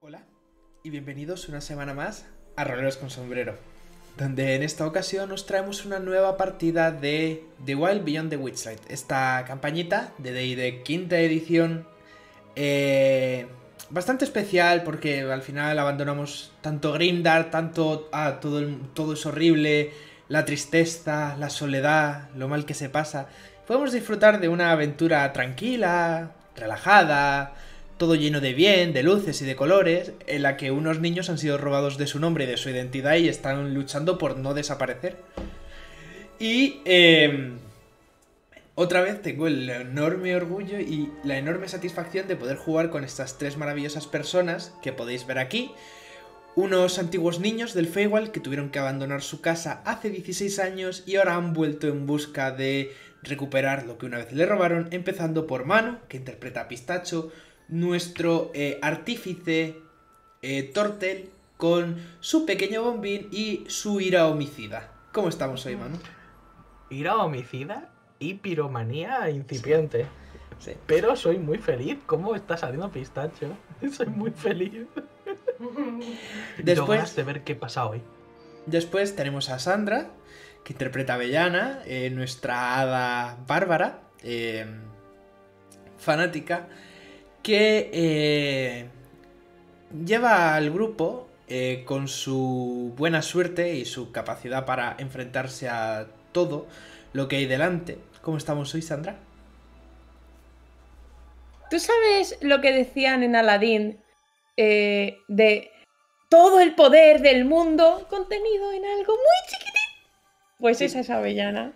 Hola y bienvenidos una semana más a Roleros con Sombrero, donde en esta ocasión nos traemos una nueva partida de The Wild Beyond the Witchlight, esta campañita de D&D quinta edición, bastante especial porque al final abandonamos tanto Grimdark, tanto todo es horrible, la tristeza, la soledad, lo mal que se pasa. Podemos disfrutar de una aventura tranquila, relajada, todo lleno de bien, de luces y de colores, en la que unos niños han sido robados de su nombre y de su identidad y están luchando por no desaparecer. Y otra vez tengo el enorme orgullo y la enorme satisfacción de poder jugar con estas tres maravillosas personas que podéis ver aquí. Unos antiguos niños del Feywild que tuvieron que abandonar su casa hace 16 años y ahora han vuelto en busca de recuperar lo que una vez le robaron, empezando por Manu, que interpreta a Pistacho, nuestro artífice Tortel, con su pequeño bombín y su ira homicida. ¿Cómo estamos hoy, Manu? Ira homicida y piromanía incipiente. Sí. Pero soy muy feliz. ¿Cómo está saliendo Pistacho? Soy muy feliz. Después de ver qué pasa hoy. Después tenemos a Sandra, que interpreta a Bellana, nuestra hada bárbara, fanática, que lleva al grupo con su buena suerte y su capacidad para enfrentarse a todo lo que hay delante. ¿Cómo estamos hoy, Sandra? ¿Tú sabes lo que decían en Aladín de todo el poder del mundo contenido en algo muy chiquitín? Pues sí, esa es Avellana.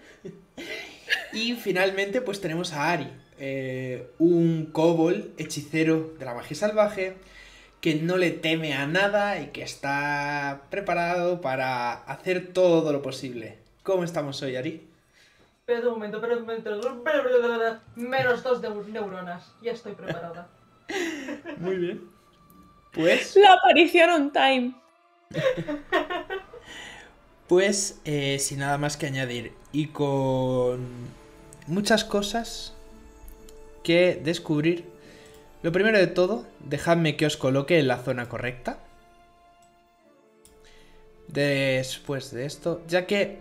Y finalmente pues tenemos a Ari, un kobold hechicero de la magia salvaje que no le teme a nada y que está preparado para hacer todo lo posible. ¿Cómo estamos hoy, Ari? Espera un momento. Menos 2 de neuronas. Ya estoy preparada. Muy bien. Pues... la aparición on time. Pues, sin nada más que añadir, y con muchas cosas que descubrir, lo primero de todo, dejadme que os coloque en la zona correcta. Después de esto, ya que,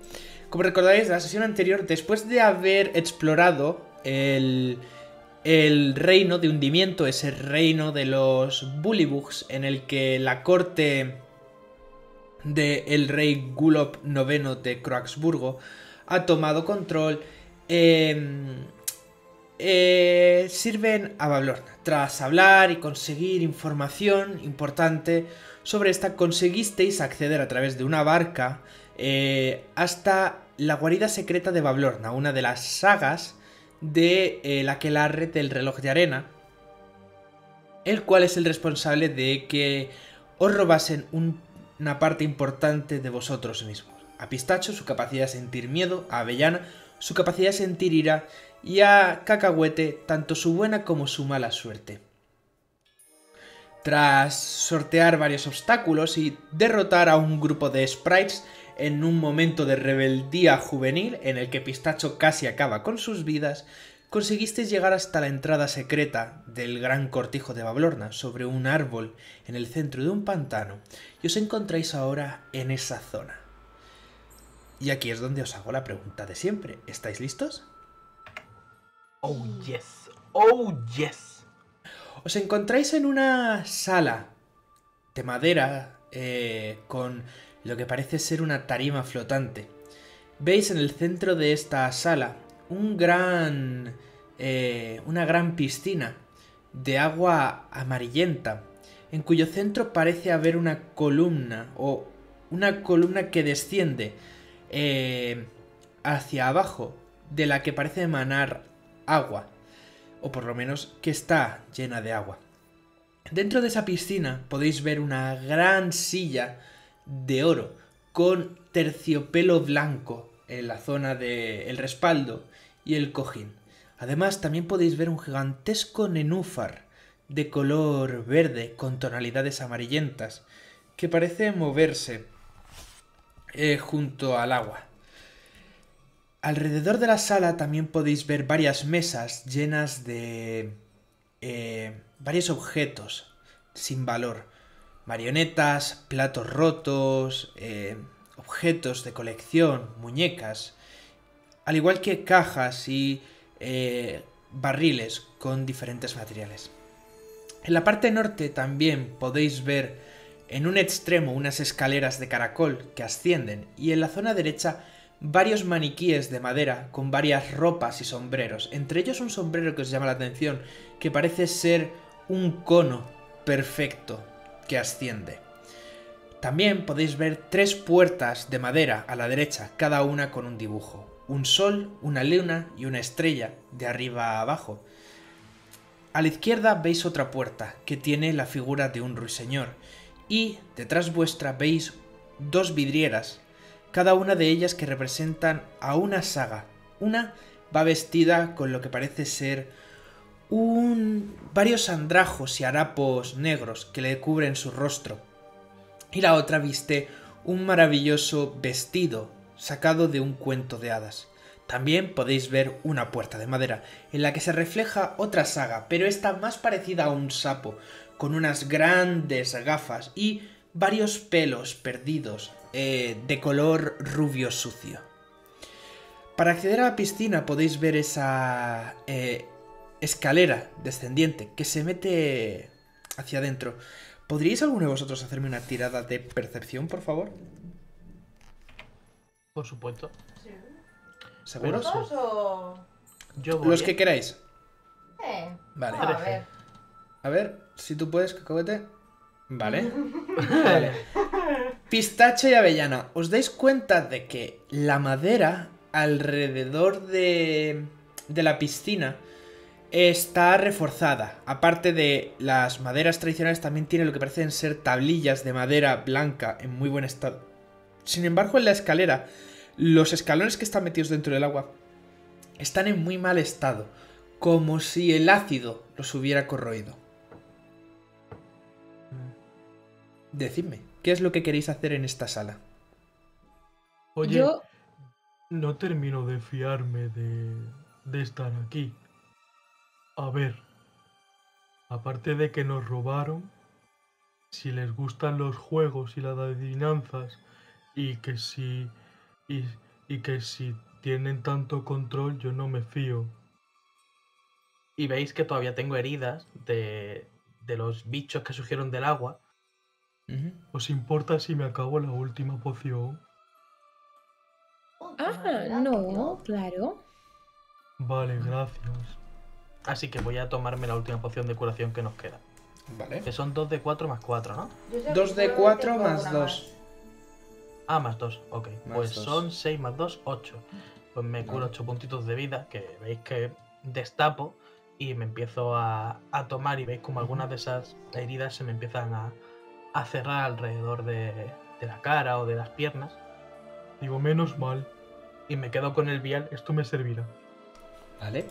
como recordáis, en la sesión anterior, después de haber explorado el reino de hundimiento, ese reino de los Bullywugs, en el que la corte del rey Gulob IX de Croaxburgo ha tomado control, sirven a Bavlorna. Tras hablar y conseguir información importante sobre esta, conseguisteis acceder a través de una barca hasta la guarida secreta de Bavlorna, una de las sagas de la aquelarre del reloj de arena, el cual es el responsable de que os robasen una parte importante de vosotros mismos. A Pistacho, su capacidad de sentir miedo, a Avellana, su capacidad de sentir ira, y a Cacahuete, tanto su buena como su mala suerte. Tras sortear varios obstáculos y derrotar a un grupo de sprites en un momento de rebeldía juvenil en el que Pistacho casi acaba con sus vidas, conseguisteis llegar hasta la entrada secreta del gran cortijo de Bavlorna, sobre un árbol en el centro de un pantano, y os encontráis ahora en esa zona. Y aquí es donde os hago la pregunta de siempre. ¿Estáis listos? Oh, yes. Oh, yes. Os encontráis en una sala de madera con lo que parece ser una tarima flotante. Veis en el centro de esta sala una gran piscina de agua amarillenta, en cuyo centro parece haber una columna, o una columna que desciende hacia abajo, de la que parece emanar agua, o por lo menos que está llena de agua. Dentro de esa piscina podéis ver una gran silla de oro con terciopelo blanco en la zona del respaldo y el cojín. Además, también podéis ver un gigantesco nenúfar de color verde con tonalidades amarillentas que parece moverse junto al agua. Alrededor de la sala también podéis ver varias mesas llenas de varios objetos sin valor, marionetas, platos rotos, objetos de colección, muñecas, al igual que cajas y barriles con diferentes materiales. En la parte norte también podéis ver en un extremo unas escaleras de caracol que ascienden y en la zona derecha varios maniquíes de madera con varias ropas y sombreros, entre ellos un sombrero que os llama la atención, que parece ser un cono perfecto que asciende. También podéis ver tres puertas de madera a la derecha, cada una con un dibujo. Un sol, una luna y una estrella, de arriba a abajo. A la izquierda veis otra puerta, que tiene la figura de un ruiseñor. Y detrás vuestra veis dos vidrieras, cada una de ellas que representan a una saga. Una va vestida con lo que parece ser varios andrajos y harapos negros que le cubren su rostro. Y la otra viste un maravilloso vestido sacado de un cuento de hadas. También podéis ver una puerta de madera, en la que se refleja otra saga, pero esta más parecida a un sapo, con unas grandes gafas y varios pelos perdidos, de color rubio sucio. Para acceder a la piscina podéis ver esa escalera descendiente que se mete hacia adentro. ¿Podríais alguno de vosotros hacerme una tirada de percepción, por favor? Por supuesto. ¿Seguros? Yo voy. Los que queráis. Vale. A ver, si tú puedes, Cacahuete. Vale. Vale. Pistacho y Avellana, ¿os dais cuenta de que la madera alrededor de la piscina está reforzada? Aparte de las maderas tradicionales, también tiene lo que parecen ser tablillas de madera blanca en muy buen estado. Sin embargo, en la escalera, los escalones que están metidos dentro del agua están en muy mal estado, como si el ácido los hubiera corroído. Decidme, ¿qué es lo que queréis hacer en esta sala? Oye, yo no termino de fiarme de estar aquí. A ver, aparte de que nos robaron, si les gustan los juegos y las adivinanzas, y que si tienen tanto control, yo no me fío. Y veis que todavía tengo heridas de los bichos que surgieron del agua. ¿Os importa si me acabo la última poción? Ah, no, claro. Vale, gracias. Así que voy a tomarme la última poción de curación que nos queda. Vale. Que son 2 de 4 más 4, ¿no? 2 de 4 más 2. Ah, más 2, ok. Pues son 6 más 2, 8. Pues me curo 8 puntitos de vida, que veis que destapo y me empiezo a tomar, y veis como algunas de esas heridas se me empiezan a cerrar alrededor de la cara o de las piernas. Digo, menos mal. Y me quedo con el vial, esto me servirá. Vale.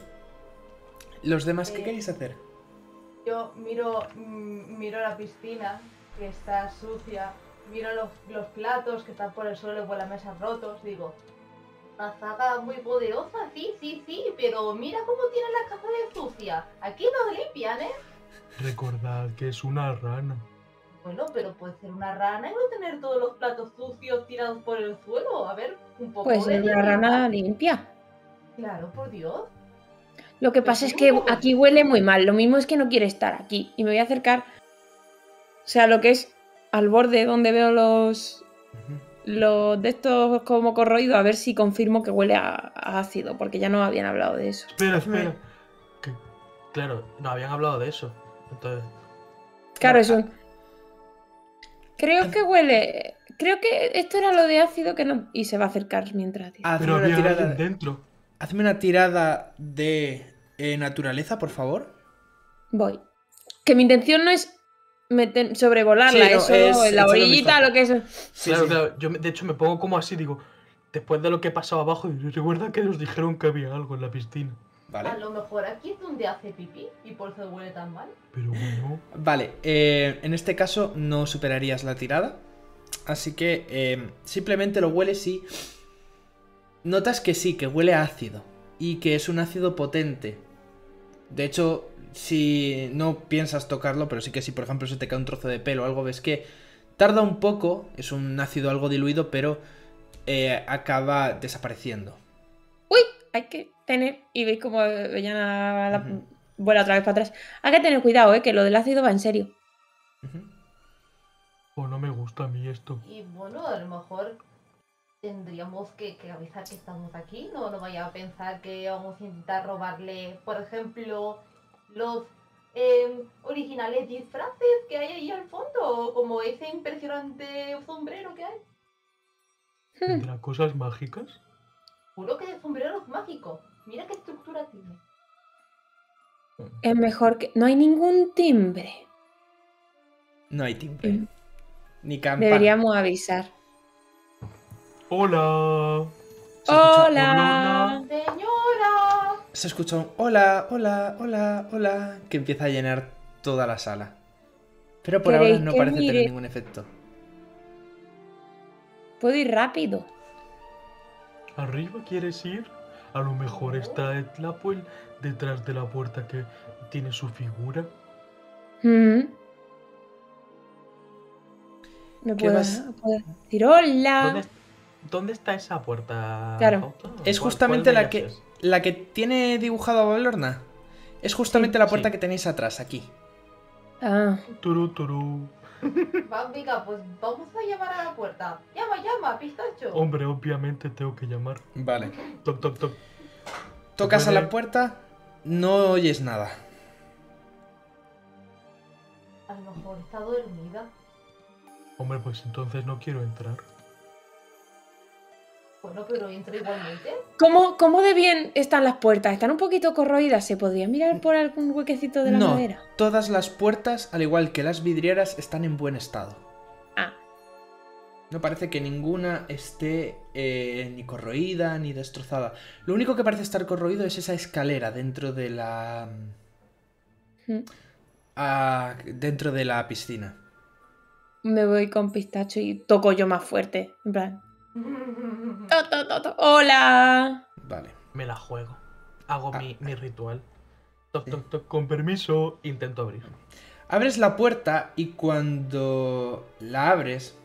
¿Los demás qué queréis hacer? Yo miro la piscina, que está sucia. Miro los platos que están por el suelo y por la mesa rotos. Digo, una saga muy poderosa, sí, pero mira cómo tiene la casa de sucia. Aquí no limpian, ¿eh? Recordad que es una rana. Bueno, pero puede ser una rana y no tener todos los platos sucios tirados por el suelo. A ver, un poco pues de... Pues una rana limpia. Claro, por Dios. Lo que pasa es que aquí huele muy mal. Lo mismo es que no quiere estar aquí. Y me voy a acercar, o sea, lo que es al borde donde veo los de estos como corroídos, a ver si confirmo que huele a ácido, porque ya no habían hablado de eso. Espera. Que, claro, no habían hablado de eso. Entonces... Claro, eso. Creo que huele... Creo que esto era lo de ácido que no... Y se va a acercar mientras... Pero había alguien dentro. Hazme una tirada de naturaleza, por favor. Voy. Que mi intención no es sobrevolarla, sí, no, eso, es la orillita, lo que es. Sí, claro, sí. Claro, yo de hecho me pongo como así, digo, después de lo que he pasado abajo, recuerda que nos dijeron que había algo en la piscina. Vale. A lo mejor aquí es donde hace pipí y por eso huele tan mal. Pero bueno. Vale, en este caso no superarías la tirada, así que simplemente lo hueles y notas que sí, que huele a ácido y que es un ácido potente. De hecho, si no piensas tocarlo, pero sí que si por ejemplo se te cae un trozo de pelo o algo, ves que tarda un poco, es un ácido algo diluido, pero acaba desapareciendo. ¡Uy! Hay que tener... Y veis como Bellana la... vuela otra vez para atrás. Hay que tener cuidado, que lo del ácido va en serio. O no me gusta a mí esto. Y bueno, a lo mejor tendríamos que avisar que estamos aquí, no vaya a pensar que vamos a intentar robarle, por ejemplo, los originales disfraces que hay ahí al fondo, como ese impresionante sombrero que hay. ¿Tendrá cosas mágicas? Juro que el sombrero es mágico. Mira qué estructura tiene. Es mejor que... No hay ningún timbre. No hay timbre. Ni campana. Deberíamos avisar. ¡Hola! ¡Hola! ¡Señora! Se escucha un hola, hola, hola, hola, que empieza a llenar toda la sala. Pero por ahora no parece tener ningún efecto. Puedo ir rápido. ¿Arriba quieres ir? A lo mejor está el Tlapuel detrás de la puerta que tiene su figura. Me puedo decir hola. ¿Dónde está esa puerta? Claro. Es justamente la que tiene dibujado a Bavlorna. Es justamente la puerta que tenéis atrás, aquí. Turu, turu. Venga, pues vamos a llamar a la puerta. Llama, llama, Pistacho. Hombre, obviamente tengo que llamar. Vale. Toc, toc, toc. Tocas a la puerta, no oyes nada. A lo mejor está dormida. Hombre, pues entonces no quiero entrar. Bueno, pero entro igualmente. ¿Cómo de bien están las puertas? Están un poquito corroídas. ¿Se podría mirar por algún huequecito de la madera? No, todas las puertas, al igual que las vidrieras, están en buen estado. No parece que ninguna esté ni corroída ni destrozada. Lo único que parece estar corroído es esa escalera dentro de la piscina. Me voy con Pistacho y toco yo más fuerte. En plan... ¡Hola! Vale. Me la juego. Hago mi ritual. Toc, toc, toc. Con permiso, intento abrir. Abres la puerta y cuando la abres,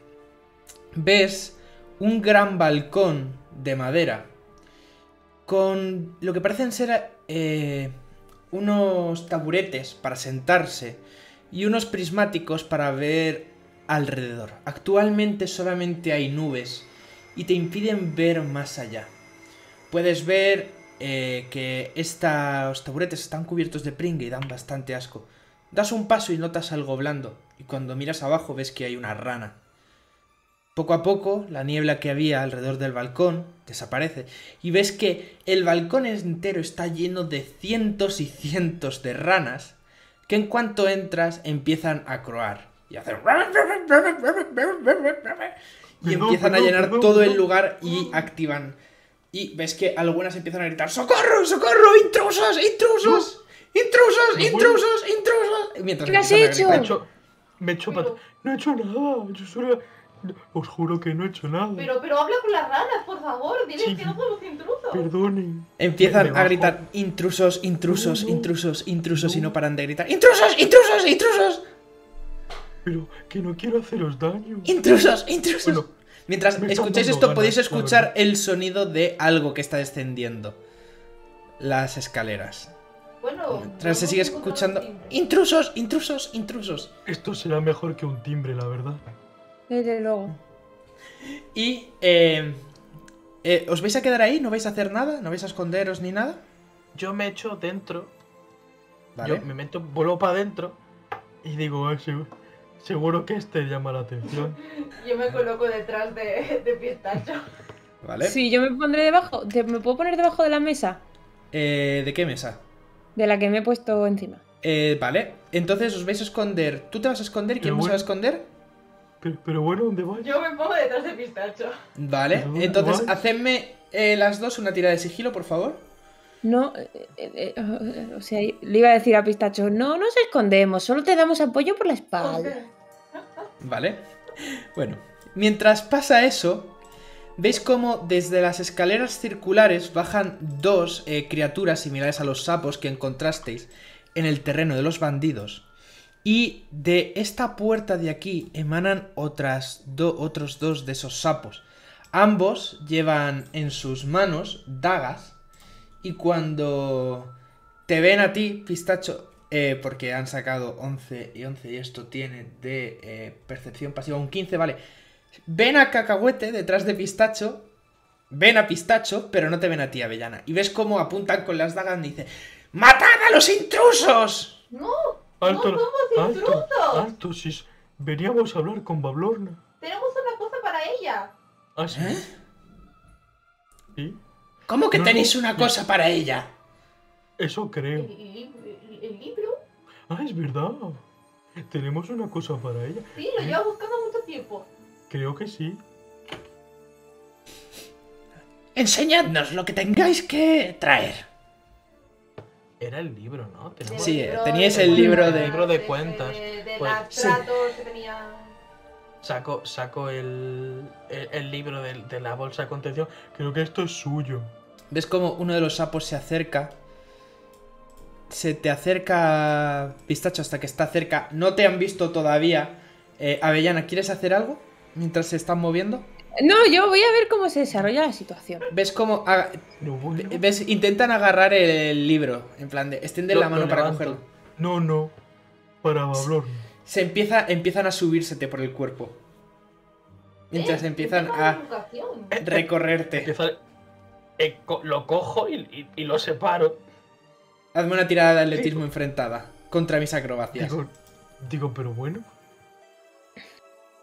ves un gran balcón de madera con lo que parecen ser unos taburetes para sentarse y unos prismáticos para ver... alrededor. Actualmente solamente hay nubes y te impiden ver más allá. Puedes ver que estos taburetes están cubiertos de pringue y dan bastante asco. Das un paso y notas algo blando, y cuando miras abajo ves que hay una rana. Poco a poco la niebla que había alrededor del balcón desaparece y ves que el balcón entero está lleno de cientos y cientos de ranas que en cuanto entras empiezan a croar. Y hacen... Y empiezan a llenar todo el lugar y activan. Y ves que algunas empiezan a gritar: ¡Socorro, socorro! ¡Intrusos, intrusos! ¡Intrusos, intrusos, intrusos! Mientras ¿Qué has hecho? No he hecho nada. Yo solo... Os juro que no he hecho nada. Pero habla con las ranas, por favor. Diles que no son los intrusos. Perdonen. Empiezan a gritar: intrusos, intrusos, intrusos, intrusos. Y no paran de gritar: ¡Intrusos, intrusos, intrusos! Pero que no quiero haceros daño. ¡Intrusos! ¡Intrusos! Bueno, mientras escucháis esto podéis escuchar el sonido de algo que está descendiendo las escaleras. Bueno, mientras se sigue escuchando... ¡Intrusos! ¡Intrusos! ¡Intrusos! Esto será mejor que un timbre, la verdad. Desde luego. Y... ¿os vais a quedar ahí? ¿No vais a hacer nada? ¿No vais a esconderos ni nada? Yo me echo dentro. Vale. Yo me meto, vuelo para adentro y digo... Seguro que este llama la atención. Yo me coloco detrás de Pistacho. Vale. Sí, yo me pondré debajo. ¿Me puedo poner debajo de la mesa? ¿De qué mesa? De la que me he puesto encima. Vale. Entonces os vais a esconder. ¿Tú te vas a esconder? ¿Quién se va a esconder? Pero bueno, ¿dónde vas? Yo me pongo detrás de Pistacho. Vale. Entonces, hacedme las dos una tira de sigilo, por favor. No, o sea, le iba a decir a Pistacho: no nos escondemos, solo te damos apoyo por la espalda. Vale. Bueno, mientras pasa eso, veis cómo desde las escaleras circulares bajan dos criaturas similares a los sapos que encontrasteis en el terreno de los bandidos. Y de esta puerta de aquí emanan otros dos de esos sapos. Ambos llevan en sus manos dagas. Y cuando te ven a ti, Pistacho, porque han sacado 11 y 11 y esto tiene de percepción pasiva un 15, vale. Ven a Cacahuete detrás de Pistacho. Ven a Pistacho, pero no te ven a ti, Avellana. Y ves cómo apuntan con las dagas y dice: ¡matad a los intrusos! ¡No! ¡Alto! ¡No somos intrusos! ¡Alto! Si veníamos a hablar con Bavlorna. Tenemos una cosa para ella. ¿Ah, sí? ¿Eh? ¿Y? ¿Cómo que no, tenéis una cosa para ella? Eso creo. ¿El libro? Ah, es verdad. Tenemos una cosa para ella. Sí, lo llevo buscando mucho tiempo. Creo que sí. Enseñadnos lo que tengáis que traer. Era el libro, ¿no? Sí, teníais el libro de... El libro de cuentas. De pues, tratos que tenía... Saco el libro de la bolsa de contención. Creo que esto es suyo. ¿Ves cómo uno de los sapos se acerca? Se te acerca, Pistacho, hasta que está cerca. No te han visto todavía. Avellana, ¿quieres hacer algo mientras se están moviendo? No, yo voy a ver cómo se desarrolla la situación. ¿Ves cómo...? ¿Ves? Intentan agarrar el libro. En plan de... Extender la mano para cogerlo. No, no. Para Bavlorna. Empiezan a subírsete por el cuerpo. Mientras empiezan a recorrerte. Lo cojo y lo separo. Hazme una tirada de atletismo enfrentada. Contra mis acrobacias. Digo, pero bueno...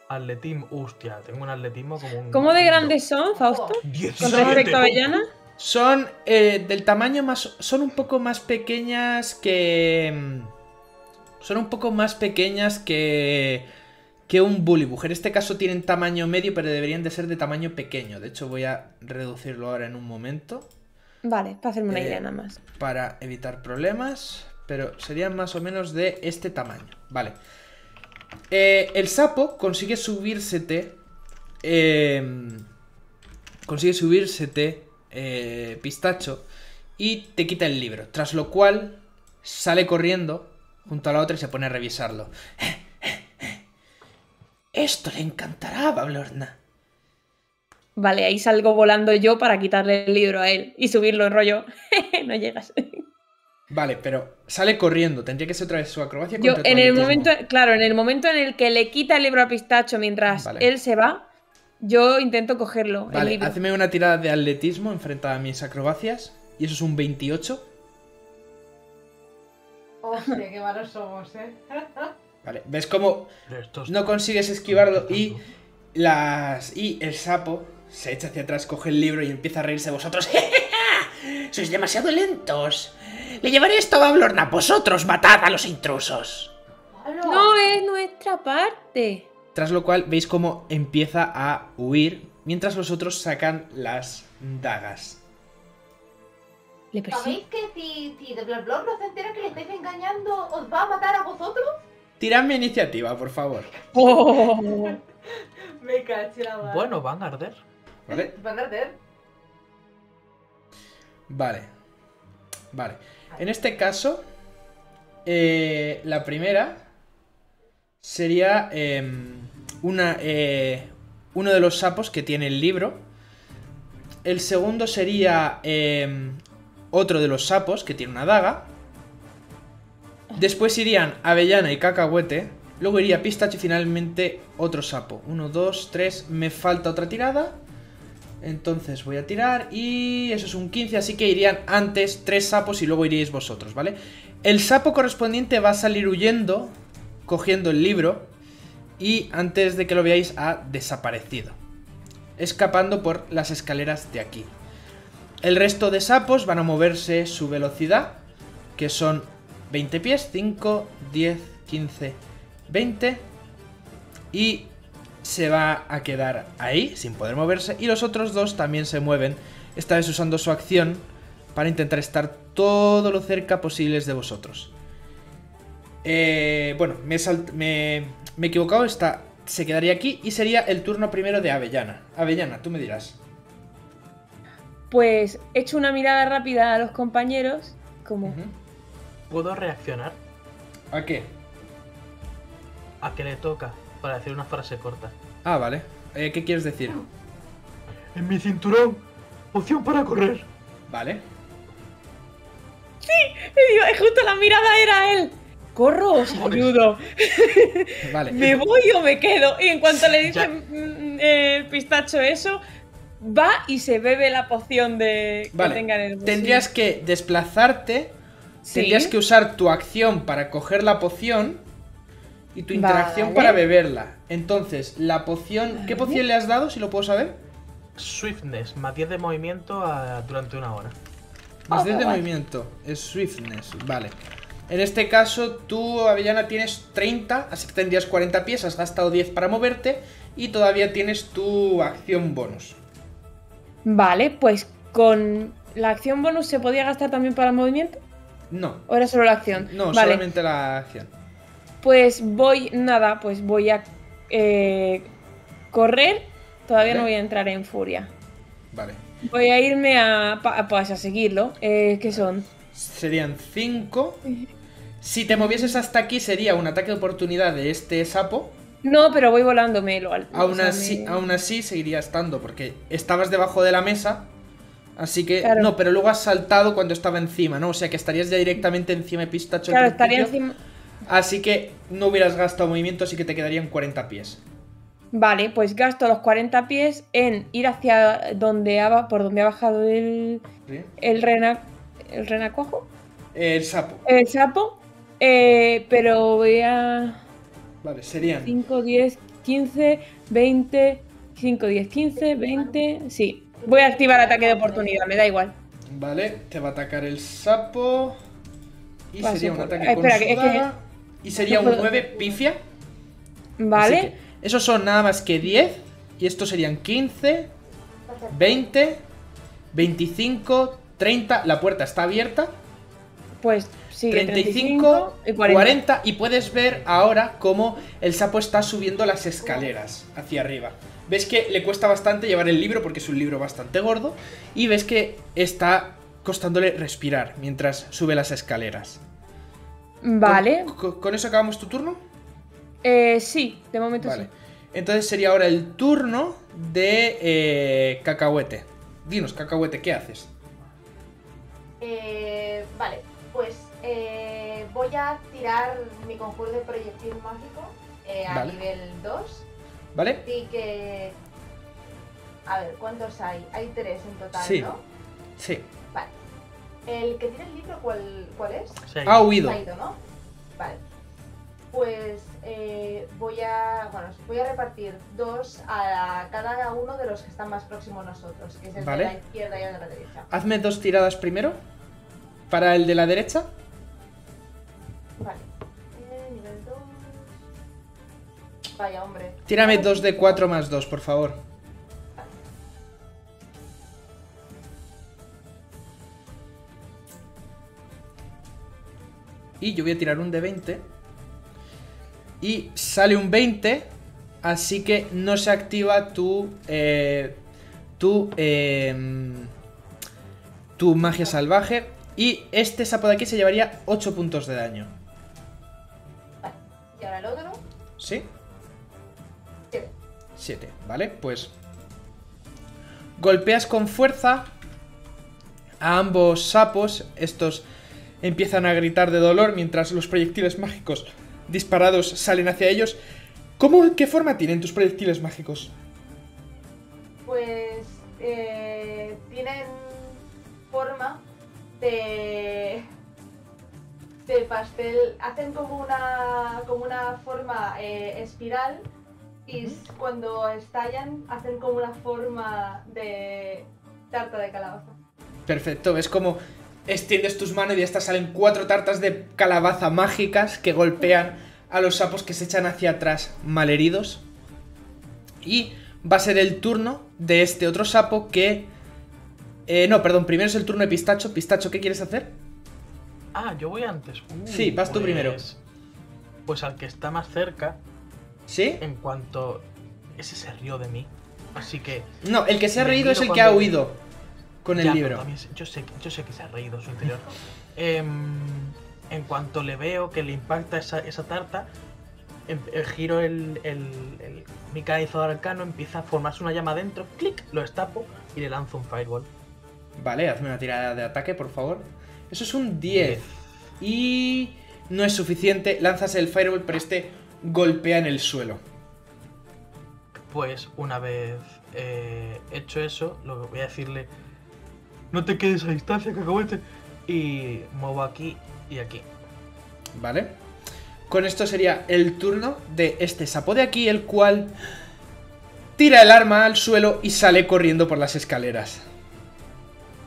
Atletismo, hostia, tengo un atletismo como un... ¿Cómo de grandes son, Fausto? 17. ¿Con respecto a Avellana? Son del tamaño más... Son un poco más pequeñas que... Son un poco más pequeñas que un Bullywug. En este caso tienen tamaño medio, pero deberían de ser de tamaño pequeño. De hecho voy a reducirlo ahora en un momento. Vale, para hacerme una idea nada más. Para evitar problemas, pero serían más o menos de este tamaño. Vale. El sapo consigue subírsete. Pistacho. Y te quita el libro. Tras lo cual sale corriendo junto a la otra y se pone a revisarlo. Esto le encantará a Bavlorna. Vale, ahí salgo volando yo para quitarle el libro a él y subirlo en rollo. No llegas. Vale, pero sale corriendo. Tendría que ser otra vez su acrobacia. Yo, en el momento, claro, en el momento en el que le quita el libro a Pistacho mientras él se va, yo intento cogerlo. Vale, hazme una tirada de atletismo enfrentada a mis acrobacias. Y eso es un 28. Hostia, qué malos somos, ¿eh? Vale, ves cómo no consigues esquivarlo y el sapo se echa hacia atrás, coge el libro y empieza a reírse. Vosotros, sois demasiado lentos. Le llevaré esto a Bavlorna. Vosotros matad a los intrusos. No es nuestra parte. Tras lo cual veis cómo empieza a huir mientras los otros sacan las dagas. ¿Sabéis que si de Bavlorna se entera que le estáis engañando, os va a matar a vosotros? Tiradme iniciativa, por favor. Me caché la mano. Bueno, van a arder. ¿Vale? Van a arder. Vale. Vale. En este caso, la primera sería uno de los sapos que tiene el libro. El segundo sería otro de los sapos que tiene una daga. Después irían Avellana y Cacahuete. Luego iría Pistacho y finalmente otro sapo. 1, 2, 3. Me falta otra tirada. Entonces voy a tirar y eso es un 15, así que irían antes 3 sapos y luego iríais vosotros, ¿vale? El sapo correspondiente va a salir huyendo, cogiendo el libro y antes de que lo veáis ha desaparecido, escapando por las escaleras de aquí. El resto de sapos van a moverse su velocidad, que son 20 pies, 5, 10, 15, 20 y... se va a quedar ahí, sin poder moverse. Y los otros dos también se mueven, esta vez usando su acción para intentar estar todo lo cerca posibles de vosotros. Bueno, me he equivocado. Esta se quedaría aquí y sería el turno primero de Avellana. Avellana, tú me dirás. Pues echo una mirada rápida a los compañeros, como ¿Puedo reaccionar? ¿A qué? A que le toca, para decir una frase corta. Ah, vale. ¿Qué quieres decir? En mi cinturón, opción para correr. Vale. ¡Sí! Y justo la mirada era él. ¿Corro o saludo? Vale. ¿Me voy o me quedo? Y en cuanto le dicen el pistacho eso, va y se bebe la poción de... Vale. Que tenga en el bolsillo. Tendrías que desplazarte, ¿sí? Tendrías que usar tu acción para coger la poción y tu interacción, vale, para beberla. Entonces, la poción... Vale. ¿Qué poción le has dado, si lo puedo saber? Swiftness, más 10 de movimiento durante una hora. Más 10 de movimiento, es Swiftness, vale. En este caso, tú, Avellana, tienes 30, así que tendrías 40 pies, has gastado 10 para moverte y todavía tienes tu acción bonus. Vale, pues con la acción bonus se podía gastar también para el movimiento. No. ¿O era solo la acción? No, vale, solamente la acción. Pues voy, nada, pues voy a correr, todavía, vale, no voy a entrar en furia. Vale. Voy a irme pues a seguirlo, ¿qué son? Serían 5. Si te movieses hasta aquí sería un ataque de oportunidad de este sapo. No, pero voy volándome lo alto. Aún así seguiría estando, porque estabas debajo de la mesa. Así que... Claro. No, pero luego has saltado cuando estaba encima, ¿no? O sea que estarías ya directamente encima de Pistacho. Claro, estaría encima. Así que no hubieras gastado movimiento, así que te quedarían 40 pies. Vale, pues gasto los 40 pies en ir hacia donde por donde ha bajado el renacuajo. El sapo. El sapo. Pero voy a... Vale, serían... 5, 10, 15, 20... 5, 10, 15, 20... Sí. Voy a activar ataque de oportunidad, me da igual. Vale, te va a atacar el sapo... Y va, sería un ataque con espada... Y sería un 9, pifia. Vale. Esos son nada más que 10. Y estos serían 15... 20... 25... 30, la puerta está abierta. Pues sí, 35 y 40. Y puedes ver ahora cómo el sapo está subiendo las escaleras hacia arriba. Ves que le cuesta bastante llevar el libro porque es un libro bastante gordo. Y ves que está costándole respirar mientras sube las escaleras. Vale. ¿Con eso acabamos tu turno? Sí, de momento vale. Sí. Entonces sería ahora el turno de Cacahuete. Dinos, Cacahuete, ¿qué haces? Vale, pues voy a tirar mi conjuro de proyectil mágico a vale. nivel 2. Vale. Así que... A ver, ¿cuántos hay? Hay 3 en total, sí. ¿No? Sí. Vale. El que tira el libro, ¿cuál es? Sí. Ha huido. Ha ido, ¿no? Vale. Pues voy a repartir 2 a cada uno de los que están más próximos a nosotros, que es el vale. de la izquierda y el de la derecha. Hazme 2 tiradas primero. Para el de la derecha. Vale. Nivel 2. Vaya, hombre. Tírame 2 de 4 más 2, por favor. Vale. Y yo voy a tirar un de 20. Y sale un 20. Así que no se activa tu magia salvaje. Y este sapo de aquí se llevaría 8 puntos de daño. Vale. ¿Y ahora el otro? ¿Sí? 7. 7, vale, pues... Golpeas con fuerza a ambos sapos. Estos empiezan a gritar de dolor mientras los proyectiles mágicos disparados salen hacia ellos. ¿Qué forma tienen tus proyectiles mágicos? Pues... tienen forma... del pastel, hacen como una forma espiral y cuando estallan hacen como una forma de tarta de calabaza. Perfecto, ves como extiendes tus manos y estas salen 4 tartas de calabaza mágicas que golpean a los sapos que se echan hacia atrás malheridos. Y va a ser el turno de este otro sapo que... no, perdón, primero es el turno de Pistacho. Pistacho, ¿qué quieres hacer? Ah, yo voy antes. Sí, vas tú primero. Pues al que está más cerca. ¿Sí? En cuanto... Ese se rió de mí. Así que... No, el que se ha reído es el que ha huido con el libro. Yo sé que se ha reído su interior. en cuanto le veo que le impacta esa tarta, giro el mecanizador arcano, empieza a formarse una llama dentro, clic, lo destapo y le lanzo un fireball. Vale, hazme una tirada de ataque, por favor. Eso es un 10. Y no es suficiente, lanzas el fireball, pero este golpea en el suelo. Pues una vez hecho eso, lo que voy a decirle: no te quedes a distancia, Cacahuete. Y muevo aquí y aquí. Vale. Con esto sería el turno de este sapo de aquí, el cual tira el arma al suelo y sale corriendo por las escaleras.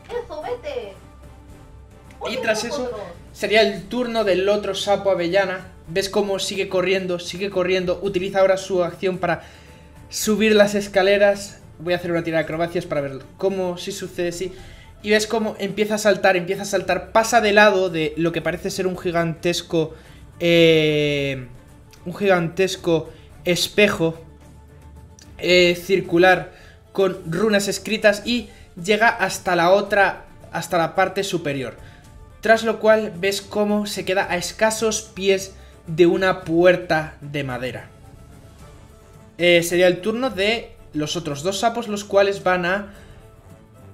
¡Eso, vete! Y tras eso sería el turno del otro sapo Avellana. ¿Ves cómo sigue corriendo? Utiliza ahora su acción para subir las escaleras. Voy a hacer una tirada de acrobacias para ver cómo, si sucede, sí. Y ves cómo empieza a saltar, pasa de lado de lo que parece ser un gigantesco espejo circular con runas escritas y llega hasta la otra, hasta la parte superior. Tras lo cual ves cómo se queda a escasos pies de una puerta de madera. Sería el turno de los otros dos sapos, los cuales van a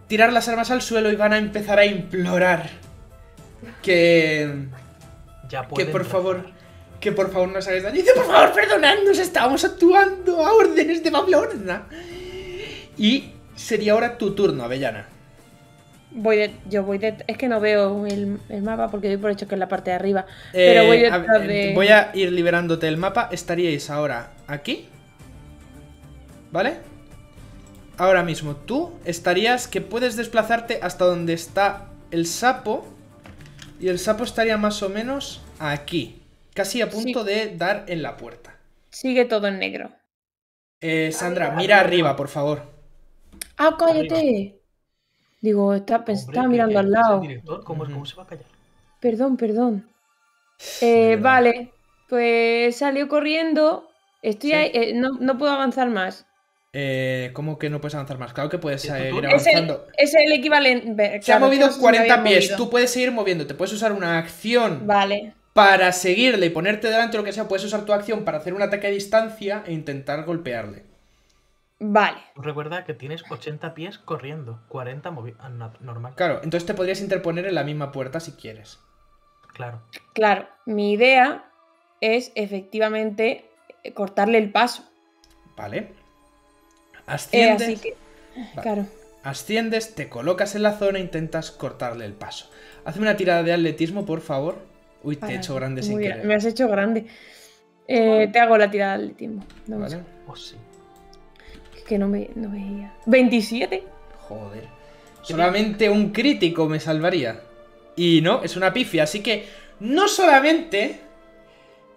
tirar las armas al suelo y van a empezar a implorar que por favor, que por favor no os hagáis daño. Dice: por favor, perdonadnos, estábamos actuando a órdenes de Bavlorna. Y sería ahora tu turno, Avellana. Es que no veo el mapa porque doy por hecho que es la parte de arriba. Pero voy detrás de... Voy a ir liberándote el mapa. Estaríais ahora aquí, ¿vale? Ahora mismo tú estarías que puedes desplazarte hasta donde está el sapo. Y el sapo estaría más o menos aquí, casi a punto de dar en la puerta. Sigue todo en negro. Sandra, mira arriba, por favor. ¡Ah, cállate! Arriba. Digo, estaba mirando al lado. ¿Cómo se va a callar? Perdón. Vale, pues salió corriendo. Estoy ahí, no puedo avanzar más. ¿Cómo que no puedes avanzar más? Claro que puedes seguir avanzando. Es el equivalente. Claro, se ha movido 40 pies. Movido. Tú puedes seguir moviéndote. Puedes usar una acción para seguirle y ponerte delante, lo que sea. Puedes usar tu acción para hacer un ataque a distancia e intentar golpearle. Vale. Recuerda que tienes 80 pies corriendo, 40 normal. Claro, entonces te podrías interponer en la misma puerta si quieres. Claro, mi idea es efectivamente cortarle el paso. Vale. Asciendes, así que... claro. Asciendes, te colocas en la zona e intentas cortarle el paso. Hazme una tirada de atletismo, por favor. Uy, te he hecho grande sin querer. Me has hecho grande. Te hago la tirada de atletismo. No, vale. Es que no veía. 27. Joder. Solamente un crítico me salvaría. Y no, es una pifia. Así que no solamente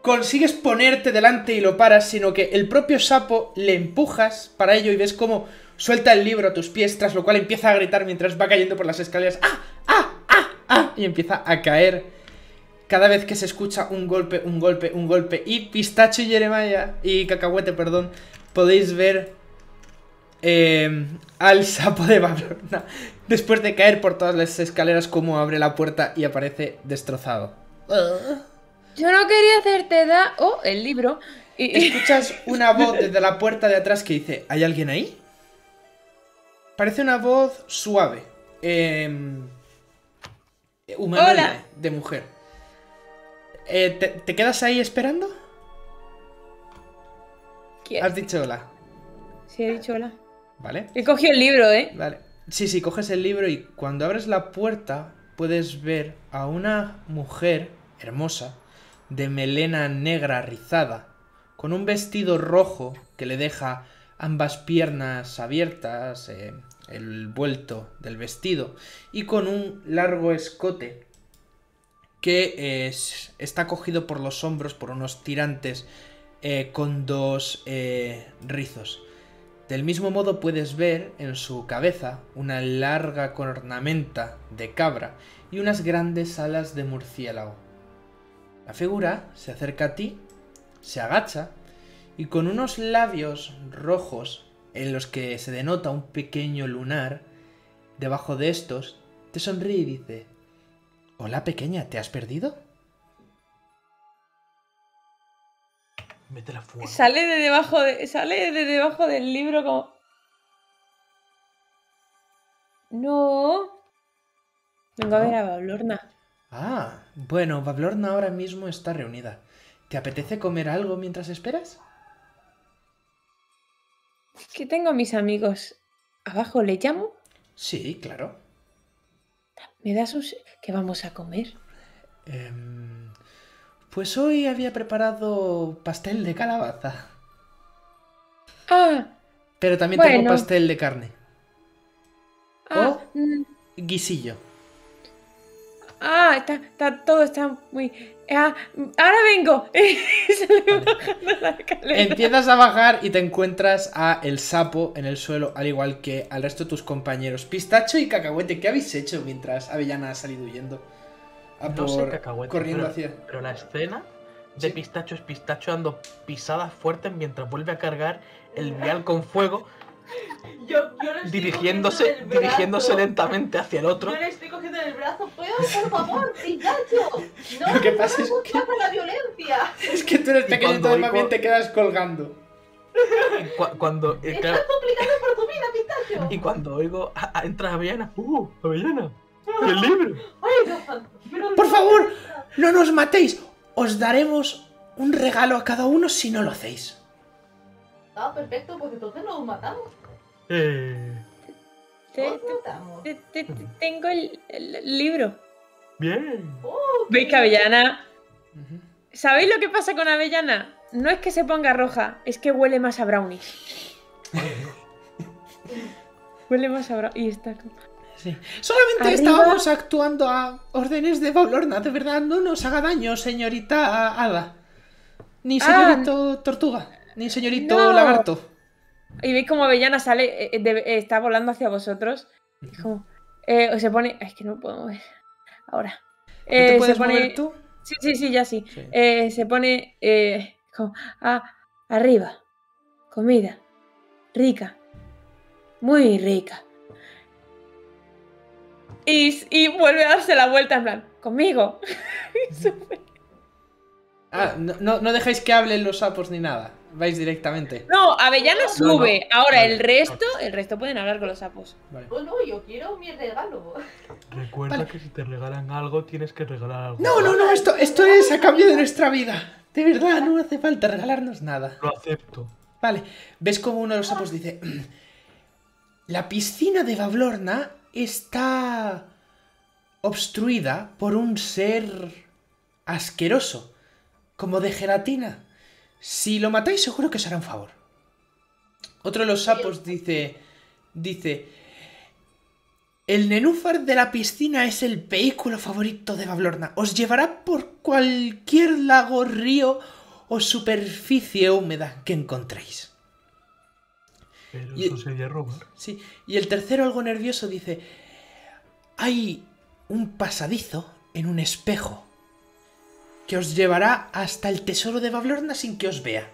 consigues ponerte delante y lo paras, sino que el propio sapo le empujas para ello y ves cómo suelta el libro a tus pies, tras lo cual empieza a gritar mientras va cayendo por las escaleras. ¡Ah! ¡Ah! ¡Ah! ¡Ah! Y empieza a caer cada vez que se escucha un golpe, un golpe, un golpe. Y Pistacho y Jeremiah, y Cacahuete, perdón, podéis ver al sapo de Bavlorna, después de caer por todas las escaleras, cómo abre la puerta y aparece destrozado. Yo no quería hacerte da... Oh, el libro. Y escuchas una voz desde la puerta de atrás que dice: ¿hay alguien ahí? Parece una voz suave. Humanoide. Hola. De mujer. ¿Te quedas ahí esperando? ¿Quién? Has dicho hola. Sí, he dicho hola. Vale. He cogido el libro, ¿eh? Vale. Sí, coges el libro y cuando abres la puerta puedes ver a una mujer hermosa, de melena negra rizada, con un vestido rojo que le deja ambas piernas abiertas, el vuelto del vestido, y con un largo escote que está cogido por los hombros por unos tirantes con dos rizos. Del mismo modo puedes ver en su cabeza una larga cornamenta de cabra y unas grandes alas de murciélago. La figura se acerca a ti, se agacha y con unos labios rojos en los que se denota un pequeño lunar, debajo de estos te sonríe y dice: «Hola, pequeña, ¿te has perdido?». Métela fuera. Sale de debajo del libro como... No. Vengo a ver a Bavlorna. Ah, bueno, Bavlorna ahora mismo está reunida. ¿Te apetece comer algo mientras esperas? Es que tengo a mis amigos. ¿Abajo le llamo? Sí, claro. ¿Me das un... ¿Qué vamos a comer? Pues hoy había preparado pastel de calabaza. Ah. Pero también tengo pastel de carne. Ah. O guisillo. Ah, todo está muy... ¡Ahora vengo! Bajando la escalera. Empiezas a bajar y te encuentras a el sapo en el suelo, al igual que al resto de tus compañeros. Pistacho y Cacahuete, ¿qué habéis hecho mientras Avellana ha salido huyendo? Pero la escena de Pistacho es Pistacho dando pisadas fuertes mientras vuelve a cargar el vial con fuego. Dirigiéndose lentamente hacia el otro. Yo le estoy cogiendo el brazo. ¿Puedo, por favor, Pistacho? No, lo que pasa es que... por la violencia. Es que tú eres pequeñito y también te quedas colgando. Estás complicado por tu vida, Pistacho. Y cuando oigo, entras a Avellana. Avellana, el libro. Por favor, no nos matéis. Os daremos un regalo a cada uno si no lo hacéis. Ah, perfecto, pues entonces nos matamos. Tengo el libro. Bien. ¿Veis que Avellana? ¿Sabéis lo que pasa con Avellana? No es que se ponga roja, es que huele más a brownie. Huele más a brownie. Y está... Sí. Solamente estábamos actuando a órdenes de Bavlorna. De verdad, no nos haga daño, señorita Hada. Ni señorito Tortuga. Ni señorito Lagarto. Y veis como Avellana sale, está volando hacia vosotros. Es como, se pone... Es que no puedo mover ahora. ¿No te puedes mover tú? Sí, ya sí. Se pone como, arriba. Comida. Rica. Muy rica. Y vuelve a darse la vuelta en plan, conmigo. No dejáis que hablen los sapos ni nada. Vais directamente. No, Avellana sube. No. Ahora vale, el resto pueden hablar con los sapos. Vale. Oh, no, yo quiero mi regalo. Recuerda que si te regalan algo, tienes que regalar algo. No, esto es a cambio de nuestra vida. De verdad, no hace falta regalarnos nada. Lo acepto. Vale, ves como uno de los sapos dice: la piscina de Bavlorna está obstruida por un ser asqueroso, como de gelatina. Si lo matáis, seguro que os hará un favor. Otro de los sapos dice... El nenúfar de la piscina es el vehículo favorito de Bavlorna. Os llevará por cualquier lago, río o superficie húmeda que encontréis. Pero eso sería robar. Sí. Y el tercero, algo nervioso, dice... Hay un pasadizo en un espejo que os llevará hasta el tesoro de Bavlorna sin que os vea.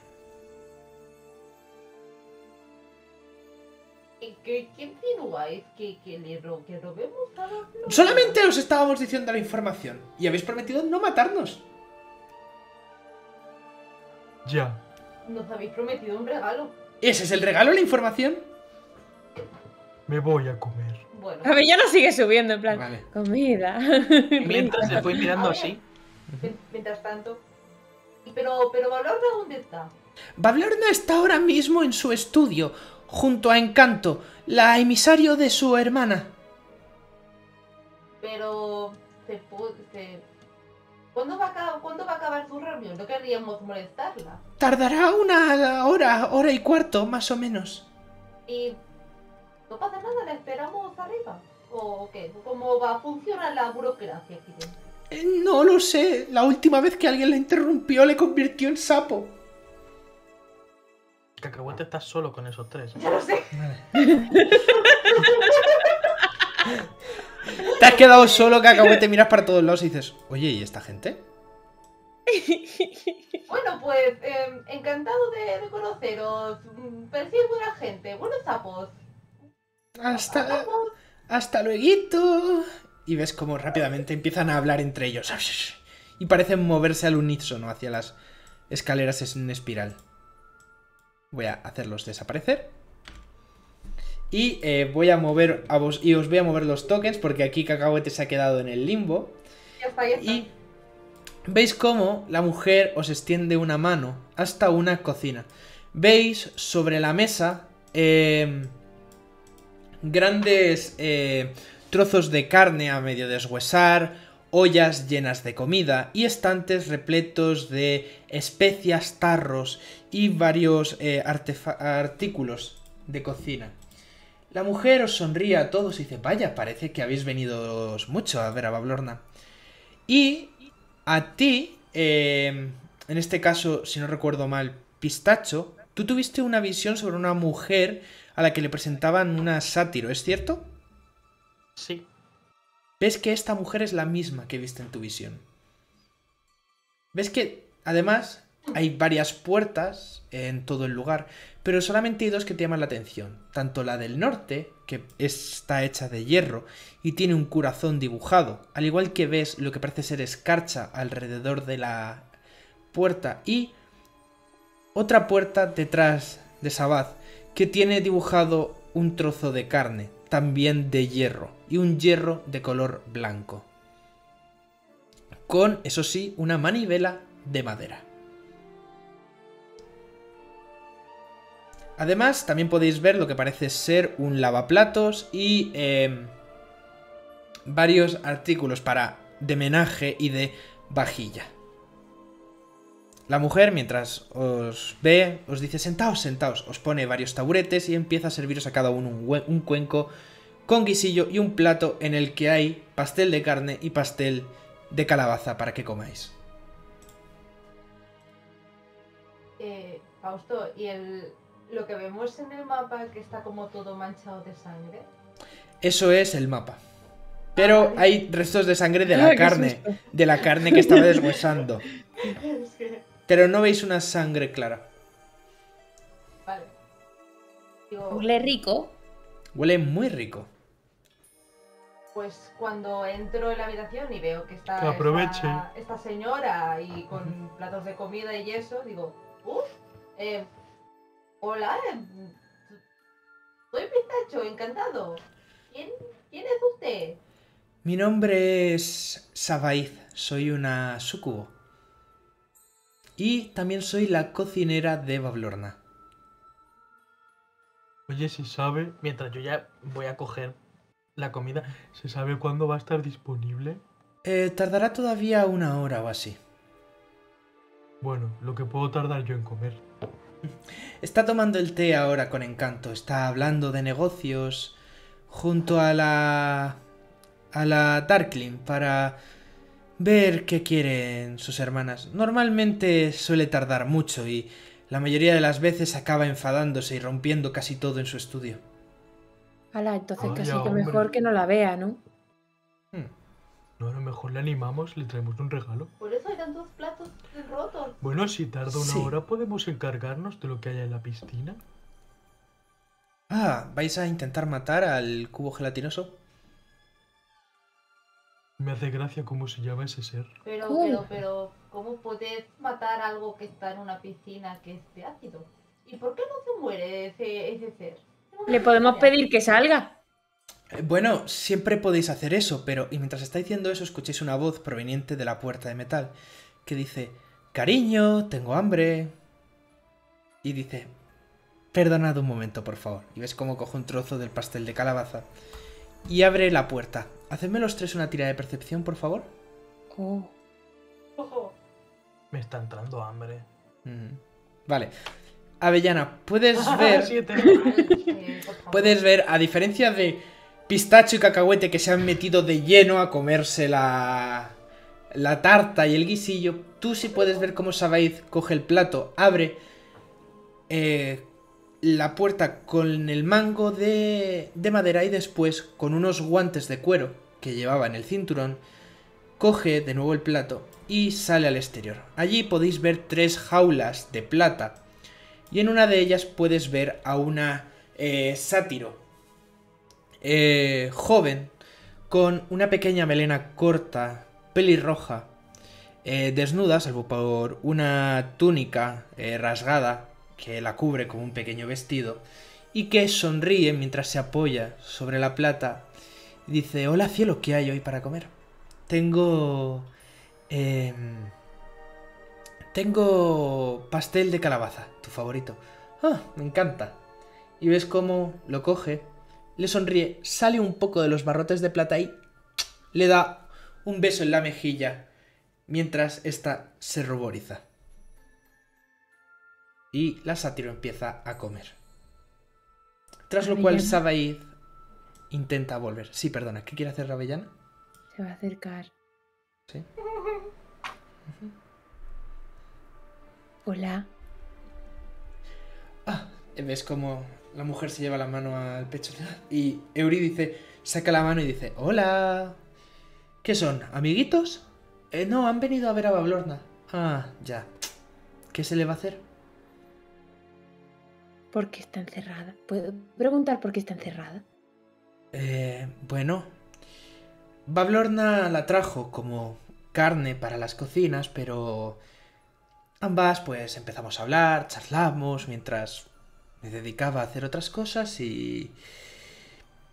¿Qué insinúais? ¿Que robemos a Bavlorna? Solamente os estábamos diciendo la información. Y habéis prometido no matarnos. Ya. Nos habéis prometido un regalo. ¿Ese es el regalo, la información? Me voy a comer. Bueno. Avellana sigue subiendo, en plan... Vale. Comida. Mientras se fue mirando así... Mientras tanto... Pero ¿Bavlorna dónde está? Bavlorna está ahora mismo en su estudio, junto a Encanto, la emisario de su hermana. Pero... ¿Cuándo va a acabar su reunión? No querríamos molestarla. Tardará una hora y cuarto, más o menos. ¿Y no pasa nada? ¿La esperamos arriba? ¿O qué? ¿Cómo va a funcionar la burocracia aquí dentro? No lo sé. La última vez que alguien la interrumpió le convirtió en sapo. Cacahuete está solo con esos tres. Ya lo sé. Vale. Te has quedado solo, Cacahuete. Miras para todos lados y dices, oye, ¿y esta gente? Bueno, pues encantado de conoceros. Parecéis buena gente. Buenos sapos. Hasta luego. Y ves como rápidamente empiezan a hablar entre ellos. Y parecen moverse al unísono hacia las escaleras en espiral. Voy a hacerlos desaparecer. Y voy a mover a vos. Y os voy a mover los tokens, porque aquí Cacahuete se ha quedado en el limbo. Ya está, ya está. Y veis cómo la mujer os extiende una mano hasta una cocina. Veis sobre la mesa grandes trozos de carne a medio deshuesar, ollas llenas de comida y estantes repletos de especias, tarros y varios artículos de cocina. La mujer os sonríe a todos y dice: vaya, parece que habéis venido mucho a ver a Bavlorna. Y a ti, en este caso, si no recuerdo mal, Pistacho, tú tuviste una visión sobre una mujer a la que le presentaban una sátiro, ¿es cierto? Sí. Ves que esta mujer es la misma que viste en tu visión. Ves que, además, hay varias puertas en todo el lugar, pero solamente hay dos que te llaman la atención. Tanto la del norte, que está hecha de hierro y tiene un corazón dibujado, al igual que ves lo que parece ser escarcha alrededor de la puerta, y otra puerta detrás de Sabaiz, que tiene dibujado un trozo de carne, también de hierro, y un hierro de color blanco, con, eso sí, una manivela de madera. Además, también podéis ver lo que parece ser un lavaplatos y varios artículos de menaje y de vajilla. La mujer, mientras os ve, os dice: sentaos, sentaos. Os pone varios taburetes y empieza a serviros a cada uno un cuenco con guisillo y un plato en el que hay pastel de carne y pastel de calabaza para que comáis. Fausto, ¿y lo que vemos en el mapa, que está como todo manchado de sangre? Eso es el mapa. Pero hay restos de sangre de la carne. De la carne que estaba deshuesando. Pero no veis una sangre clara. Vale. Huele rico. Huele muy rico. Pues cuando entro en la habitación y veo que está esta señora y con platos de comida y eso, digo: ¡Uf! Hola, soy Pistacho, encantado. ¿Quién es usted? Mi nombre es Sabaiz, soy una sucubo. Y también soy la cocinera de Bavlorna. Oye, ¿se sabe, mientras yo ya voy a coger la comida, ¿se sabe cuándo va a estar disponible? Tardará todavía una hora o así. Bueno, lo que puedo tardar yo en comer. Está tomando el té ahora con Encanto, está hablando de negocios junto a la Darkling para ver qué quieren sus hermanas. Normalmente suele tardar mucho y la mayoría de las veces acaba enfadándose y rompiendo casi todo en su estudio. Ala, entonces casi que mejor que no la vea, ¿no? No, a lo mejor le animamos, le traemos un regalo. Por eso hay tantos platos rotos. Bueno, si tarda una hora podemos encargarnos de lo que haya en la piscina. Ah, ¿vais a intentar matar al cubo gelatinoso? Me hace gracia cómo se llama ese ser. Pero, ¿cómo podés matar algo que está en una piscina que es de ácido? ¿Y por qué no se muere ese ser? Le podemos pedir que salga. Bueno, siempre podéis hacer eso, pero... Y mientras está diciendo eso, escucháis una voz proveniente de la puerta de metal que dice: cariño, tengo hambre. Y dice: perdonad un momento, por favor. Y ves cómo coge un trozo del pastel de calabaza y abre la puerta. Hacedme los tres una tirada de percepción, por favor. Me está entrando hambre. Vale. Avellana, puedes ver... puedes ver, a diferencia de Pistacho y Cacahuete, que se han metido de lleno a comerse la tarta y el guisillo, tú sí puedes ver cómo Sabaiz coge el plato, abre la puerta con el mango de madera y después, con unos guantes de cuero que llevaba en el cinturón, coge de nuevo el plato y sale al exterior. Allí podéis ver tres jaulas de plata y en una de ellas puedes ver a una sátiro. Joven, con una pequeña melena corta, pelirroja, desnuda, salvo por una túnica rasgada que la cubre como un pequeño vestido, y que sonríe mientras se apoya sobre la plata y dice: hola cielo, ¿qué hay hoy para comer? Tengo... tengo pastel de calabaza, tu favorito. Ah, me encanta. Y ves cómo lo coge, le sonríe, sale un poco de los barrotes de plata y le da un beso en la mejilla mientras esta se ruboriza. Y la sátiro empieza a comer. Tras lo cual Sabaiz intenta volver. Sí, perdona, ¿qué quiere hacer la Avellana? Se va a acercar. ¿Sí? Hola. Ah, ves como la mujer se lleva la mano al pecho y Eurydice saca la mano y dice: hola. ¿Qué son, amiguitos? No, han venido a ver a Bavlorna. Ah, ya. ¿Qué se le va a hacer? ¿Por qué está encerrada? ¿Puedo preguntar por qué está encerrada? Bueno, Bavlorna la trajo como carne para las cocinas, pero ambas pues empezamos a hablar, charlamos mientras me dedicaba a hacer otras cosas y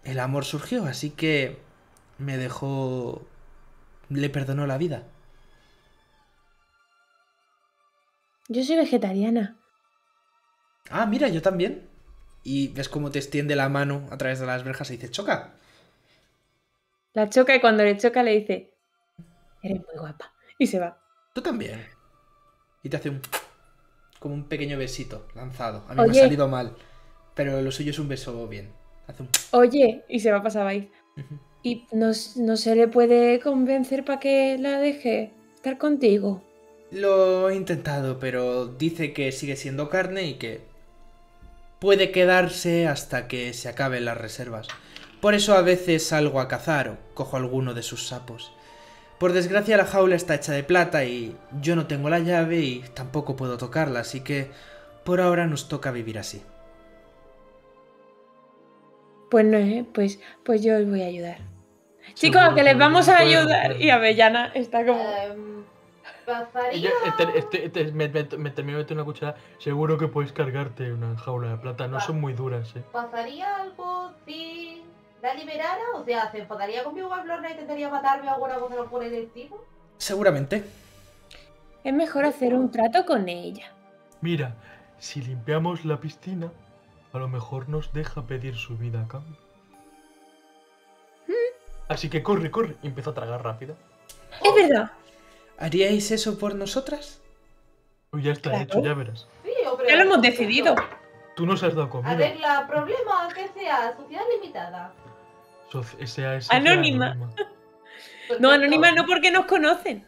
el amor surgió, así que me dejó... le perdonó la vida. Yo soy vegetariana. Ah, mira, yo también. Y ves cómo te extiende la mano a través de las verjas y dice: choca. La choca y cuando le choca le dice: eres muy guapa. Y se va. Tú también. Y te hace un... como un pequeño besito lanzado. A mí me ha salido mal, pero lo suyo es un beso bien. Hace un... Oye, y se va a pasar ahí. ¿Y no se le puede convencer para que la deje estar contigo? Lo he intentado, pero dice que sigue siendo carne y que puede quedarse hasta que se acaben las reservas. Por eso a veces salgo a cazar o cojo alguno de sus sapos. Por desgracia la jaula está hecha de plata y yo no tengo la llave y tampoco puedo tocarla, así que por ahora nos toca vivir así. Pues no, pues yo os voy a ayudar. Chicos, que les vamos a ayudar. Y Avellana está como... Yo, me termino de meter una cuchara. Seguro que puedes cargarte una jaula de plata. No son muy duras, ¿eh? ¿Pasaría algo si la liberara? O sea, ¿se enfadaría conmigo Bavlorna y intentaría matarme o alguna cosa por el estilo? Seguramente. Es mejor hacer un trato con ella. Mira, si limpiamos la piscina, a lo mejor nos deja pedir su vida a cambio. Así que corre, corre. Y empieza a tragar rápido. Es verdad. ¿Haríais eso por nosotras? Pues ya está hecho, ya verás. Sí, hombre, ya lo hemos decidido. Tú nos has dado comida. Arregla problema, que sea sociedad limitada. Anónima. No, anónima no, porque nos conocen.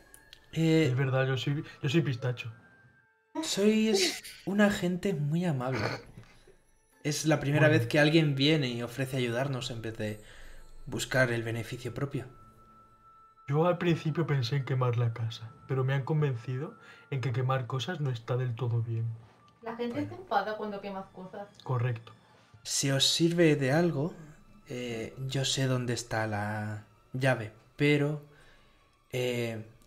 Es verdad, yo soy Pistacho. Sois una gente muy amable. Es la primera vez que alguien viene y ofrece ayudarnos en vez de buscar el beneficio propio. Yo al principio pensé en quemar la casa, pero me han convencido en que quemar cosas no está del todo bien. La gente se enfada cuando quemas cosas. Correcto. Si os sirve de algo, yo sé dónde está la llave, pero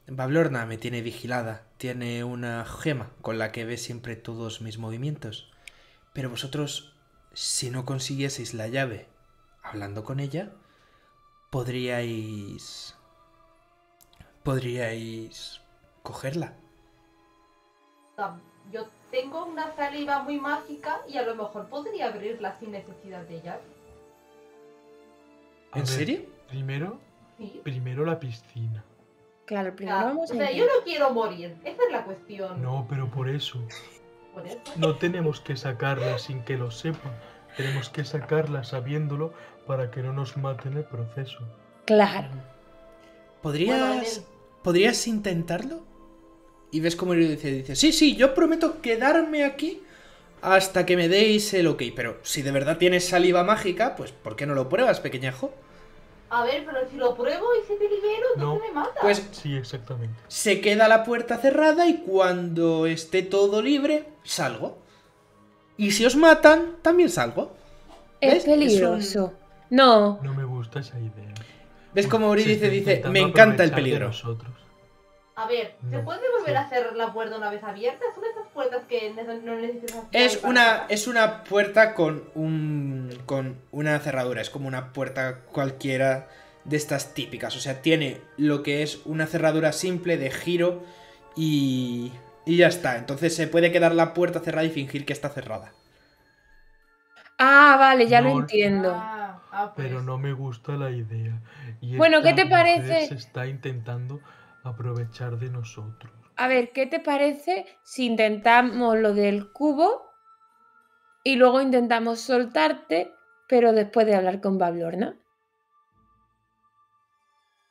Bavlorna me tiene vigilada. Tiene una gema con la que ve siempre todos mis movimientos. Pero vosotros, si no consiguieseis la llave hablando con ella, podríais cogerla. Yo tengo una saliva muy mágica y a lo mejor podría abrirla sin necesidad de llave. ¿En serio? Primero la piscina. Claro, primero vamos a... O sea, yo no quiero morir, esa es la cuestión. No, pero por eso... ¿Por eso? No tenemos que sacarla sin que lo sepan. Tenemos que sacarla sabiéndolo para que no nos maten el proceso. Claro. ¿Podrías intentarlo? Y ves cómo dice, sí, yo prometo quedarme aquí hasta que me deis el ok. Pero si de verdad tienes saliva mágica, pues ¿por qué no lo pruebas, pequeñajo? A ver, pero si lo pruebo y si te libero, no me matas. Pues sí, exactamente. Se queda la puerta cerrada y cuando esté todo libre, salgo. Y si os matan, también salgo. Es peligroso. No. No me gusta esa idea. ¿Ves cómo Eurydice dice, me encanta el peligro? A ver, ¿se puede volver a hacer la puerta una vez abierta? ¿Son esas puertas que no necesitas? Es una puerta con una cerradura. Es como una puerta cualquiera de estas típicas. O sea, tiene lo que es una cerradura simple de giro y ya está. Entonces se puede quedar la puerta cerrada y fingir que está cerrada. Ah, vale, ya lo entiendo. Pues. Pero no me gusta la idea. Y bueno, ¿qué te parece? Se está intentando aprovechar de nosotros. A ver, ¿qué te parece si intentamos lo del cubo y luego intentamos soltarte, pero después de hablar con Bavlorna?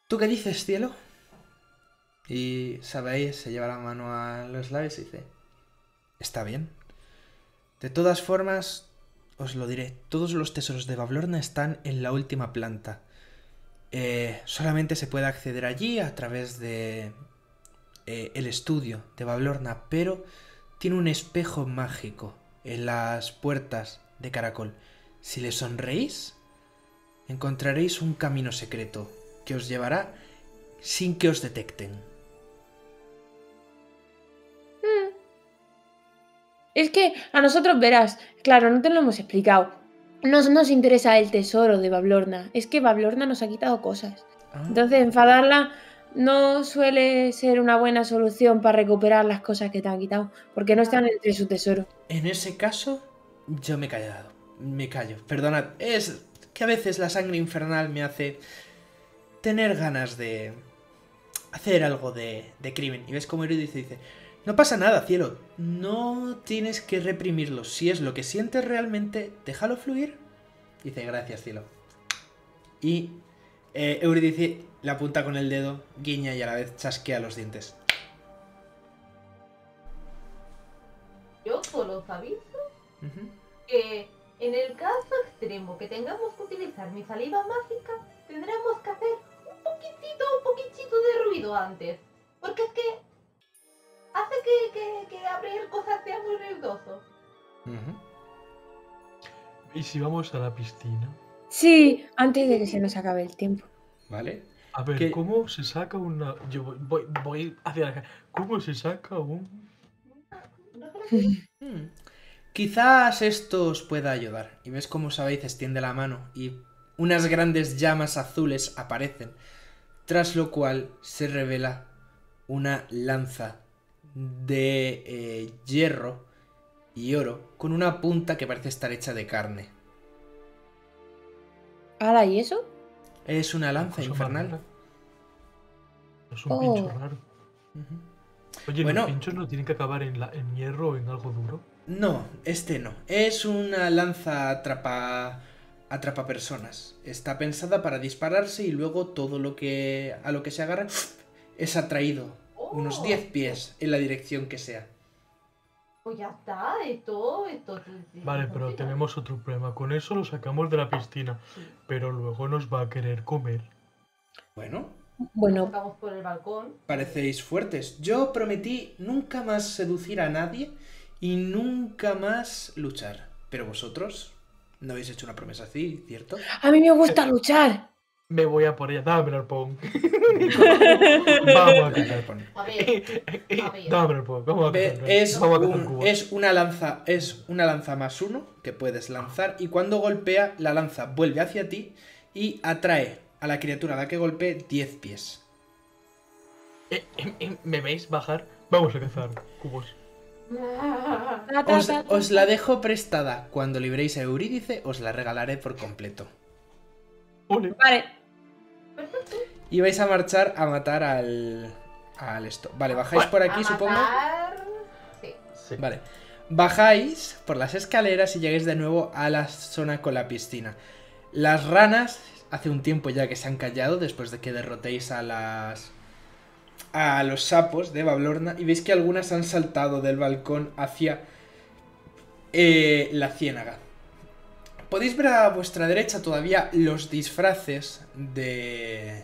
¿Tú qué dices, cielo? Y Sabaiz se lleva la mano a los labios y dice: está bien. De todas formas, os lo diré, todos los tesoros de Bavlorna están en la última planta. Solamente se puede acceder allí a través de el estudio de Bavlorna, pero tiene un espejo mágico en las puertas de caracol. Si le sonreís, encontraréis un camino secreto que os llevará sin que os detecten. Es que a nosotros, verás, claro, no te lo hemos explicado. Nos interesa el tesoro de Bavlorna. Es que Bavlorna nos ha quitado cosas. Entonces, enfadarla no suele ser una buena solución para recuperar las cosas que te han quitado, porque no están entre su tesoro. En ese caso, yo me he callado. Me callo. Perdonad. Es que a veces la sangre infernal me hace tener ganas de hacer algo de crimen. Y ves cómo Eurydice dice: no pasa nada, cielo. No tienes que reprimirlo. Si es lo que sientes realmente, déjalo fluir. Dice: gracias, cielo. Y Eurydice le apunta con el dedo, guiña y a la vez chasquea los dientes. Yo solo os aviso que en el caso extremo que tengamos que utilizar mi saliva mágica, tendremos que hacer un poquitito de ruido antes. Porque es que hace que abrir cosas sea muy ruidoso. ¿Y si vamos a la piscina? Sí, antes de que se nos acabe el tiempo. Vale. A ver, ¿cómo se saca una...? Yo voy hacia la... ¿Cómo se saca un...? Quizás esto os pueda ayudar. Y ves cómo Sabaiz extiende la mano y unas grandes llamas azules aparecen, tras lo cual se revela una lanza de hierro y oro con una punta que parece estar hecha de carne. ¿Ahora y eso? Es una lanza infernal. Es un pincho raro. Oye, bueno, ¿los pinchos no tienen que acabar en hierro o en algo duro? No, este no. Es una lanza atrapa personas. Está pensada para dispararse y luego todo lo que a lo que se agarra es atraído unos 10 pies en la dirección que sea. Pues ya está, esto. Vale, pero tenemos otro problema. Con eso lo sacamos de la piscina, pero luego nos va a querer comer. Bueno. Estamos por el balcón. Parecéis fuertes. Yo prometí nunca más seducir a nadie y nunca más luchar. Pero vosotros no habéis hecho una promesa así, ¿cierto? A mí me gusta luchar. Me voy a por ella, dame el pong. Vamos a quitar el pong. A ver. Dame el pong, vamos a quitar el cubo. Es una lanza +1 que puedes lanzar y cuando golpea, la lanza vuelve hacia ti y atrae a la criatura a la que golpee 10 pies. ¿Me veis bajar? Vamos a cazar cubos. Os la dejo prestada. Cuando liberéis a Eurydice, os la regalaré por completo. Vale. Y vais a marchar a matar al esto. Vale, bajáis por aquí, supongo. Sí. Vale. Bajáis por las escaleras y llegáis de nuevo a la zona con la piscina. Las ranas, hace un tiempo ya que se han callado, después de que derrotéis a los sapos de Bavlorna. Y veis que algunas han saltado del balcón hacia la ciénaga. Podéis ver a vuestra derecha todavía los disfraces de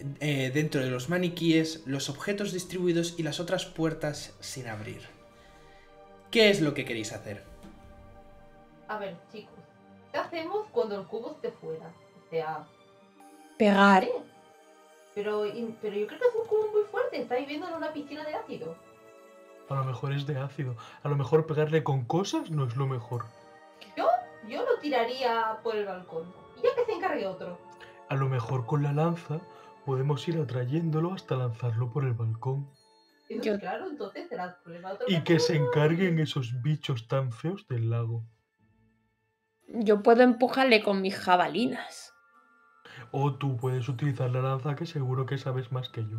dentro de los maniquíes, los objetos distribuidos y las otras puertas sin abrir. ¿Qué es lo que queréis hacer? A ver, chicos, ¿qué hacemos cuando el cubo esté fuera? O sea... pegar. Pero yo creo que es un cubo muy fuerte. te está viviendo en una piscina de ácido. A lo mejor es de ácido. A lo mejor pegarle con cosas no es lo mejor. Yo lo tiraría por el balcón. Y ya que se encargue otro. A lo mejor con la lanza podemos ir atrayéndolo hasta lanzarlo por el balcón. Yo... Claro, entonces será el problema. Y que se encarguen esos bichos tan feos del lago. Yo puedo empujarle con mis jabalinas. O tú puedes utilizar la lanza, que seguro que sabes más que yo.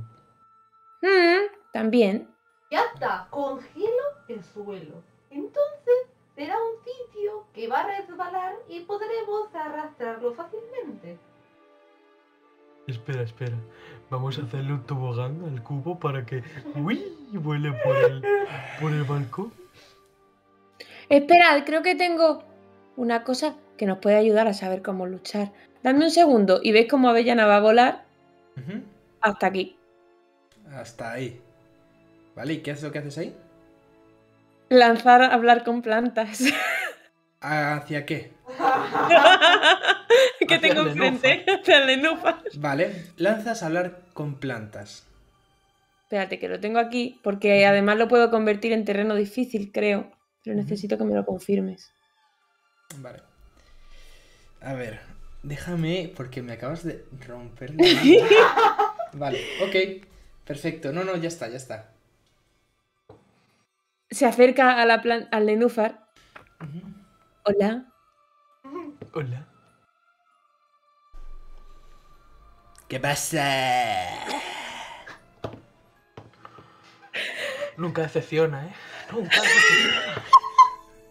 También. Ya está, congelo el suelo. Entonces será un sitio que va a resbalar y podremos arrastrarlo fácilmente. Espera, espera. Vamos a hacerle un tobogán al cubo para que... ¡Uy! Vuele por el balcón. Esperad, creo que tengo una cosa que nos puede ayudar a saber cómo luchar. Dadme un segundo y veis cómo Avellana va a volar hasta aquí. Hasta ahí. Vale, ¿y qué es lo que haces ahí? Lanzar a hablar con plantas. ¿Hacia qué? Que tengo enfrente. Hacia lenufas. Vale, lanzas a hablar con plantas. Espérate, que lo tengo aquí, porque además lo puedo convertir en terreno difícil, creo. Pero necesito que me lo confirmes. Vale. A ver, déjame, porque me acabas de romper la mano. Vale, ok. Perfecto. No, no, ya está, ya está. Se acerca a la al nenúfar. Hola. Hola. ¿Qué pasa? Nunca decepciona, ¿eh? Nunca decepciona.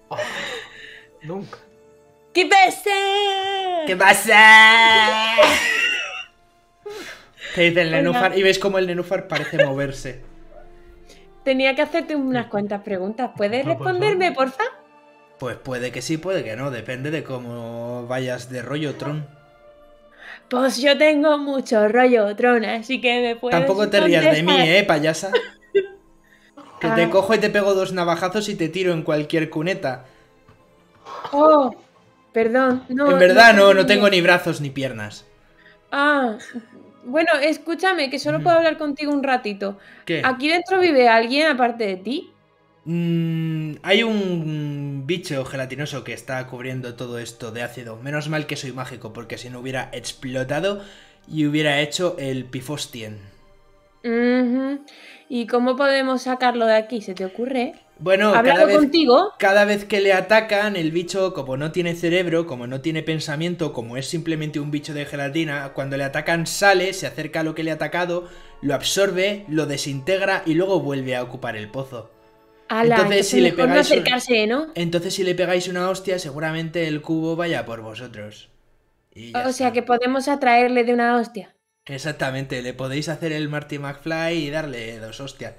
Oh, nunca. ¿Qué pasa? ¿Qué pasa? Te dice el nenúfar y veis cómo el nenúfar parece moverse. Tenía que hacerte unas cuantas preguntas. ¿Puedes responderme, porfa? Pues puede que sí, puede que no. Depende de cómo vayas de rollo, Tron. Pues yo tengo mucho rollo, Tron, así que me puedes... Tampoco te rías de mí, payasa. Que te cojo y te pego dos navajazos y te tiro en cualquier cuneta. Oh, perdón. No, en verdad no tengo ni brazos ni piernas. Ah, bueno, escúchame, que solo puedo hablar contigo un ratito. ¿Qué? ¿Aquí dentro vive alguien aparte de ti? Hay un bicho gelatinoso que está cubriendo todo esto de ácido. Menos mal que soy mágico, porque si no hubiera explotado y hubiera hecho el pifostien. ¿Y cómo podemos sacarlo de aquí? ¿Se te ocurre? Bueno, cada vez que le atacan, el bicho, como no tiene cerebro, como no tiene pensamiento, como es simplemente un bicho de gelatina, cuando le atacan sale, se acerca a lo que le ha atacado, lo absorbe, lo desintegra y luego vuelve a ocupar el pozo. Ala, entonces, si le pegáis no acercarse, ¿no? Entonces si le pegáis una hostia, seguramente el cubo vaya por vosotros. Y o sea, que podemos atraerle de una hostia. Exactamente, le podéis hacer el Marty McFly y darle dos hostias.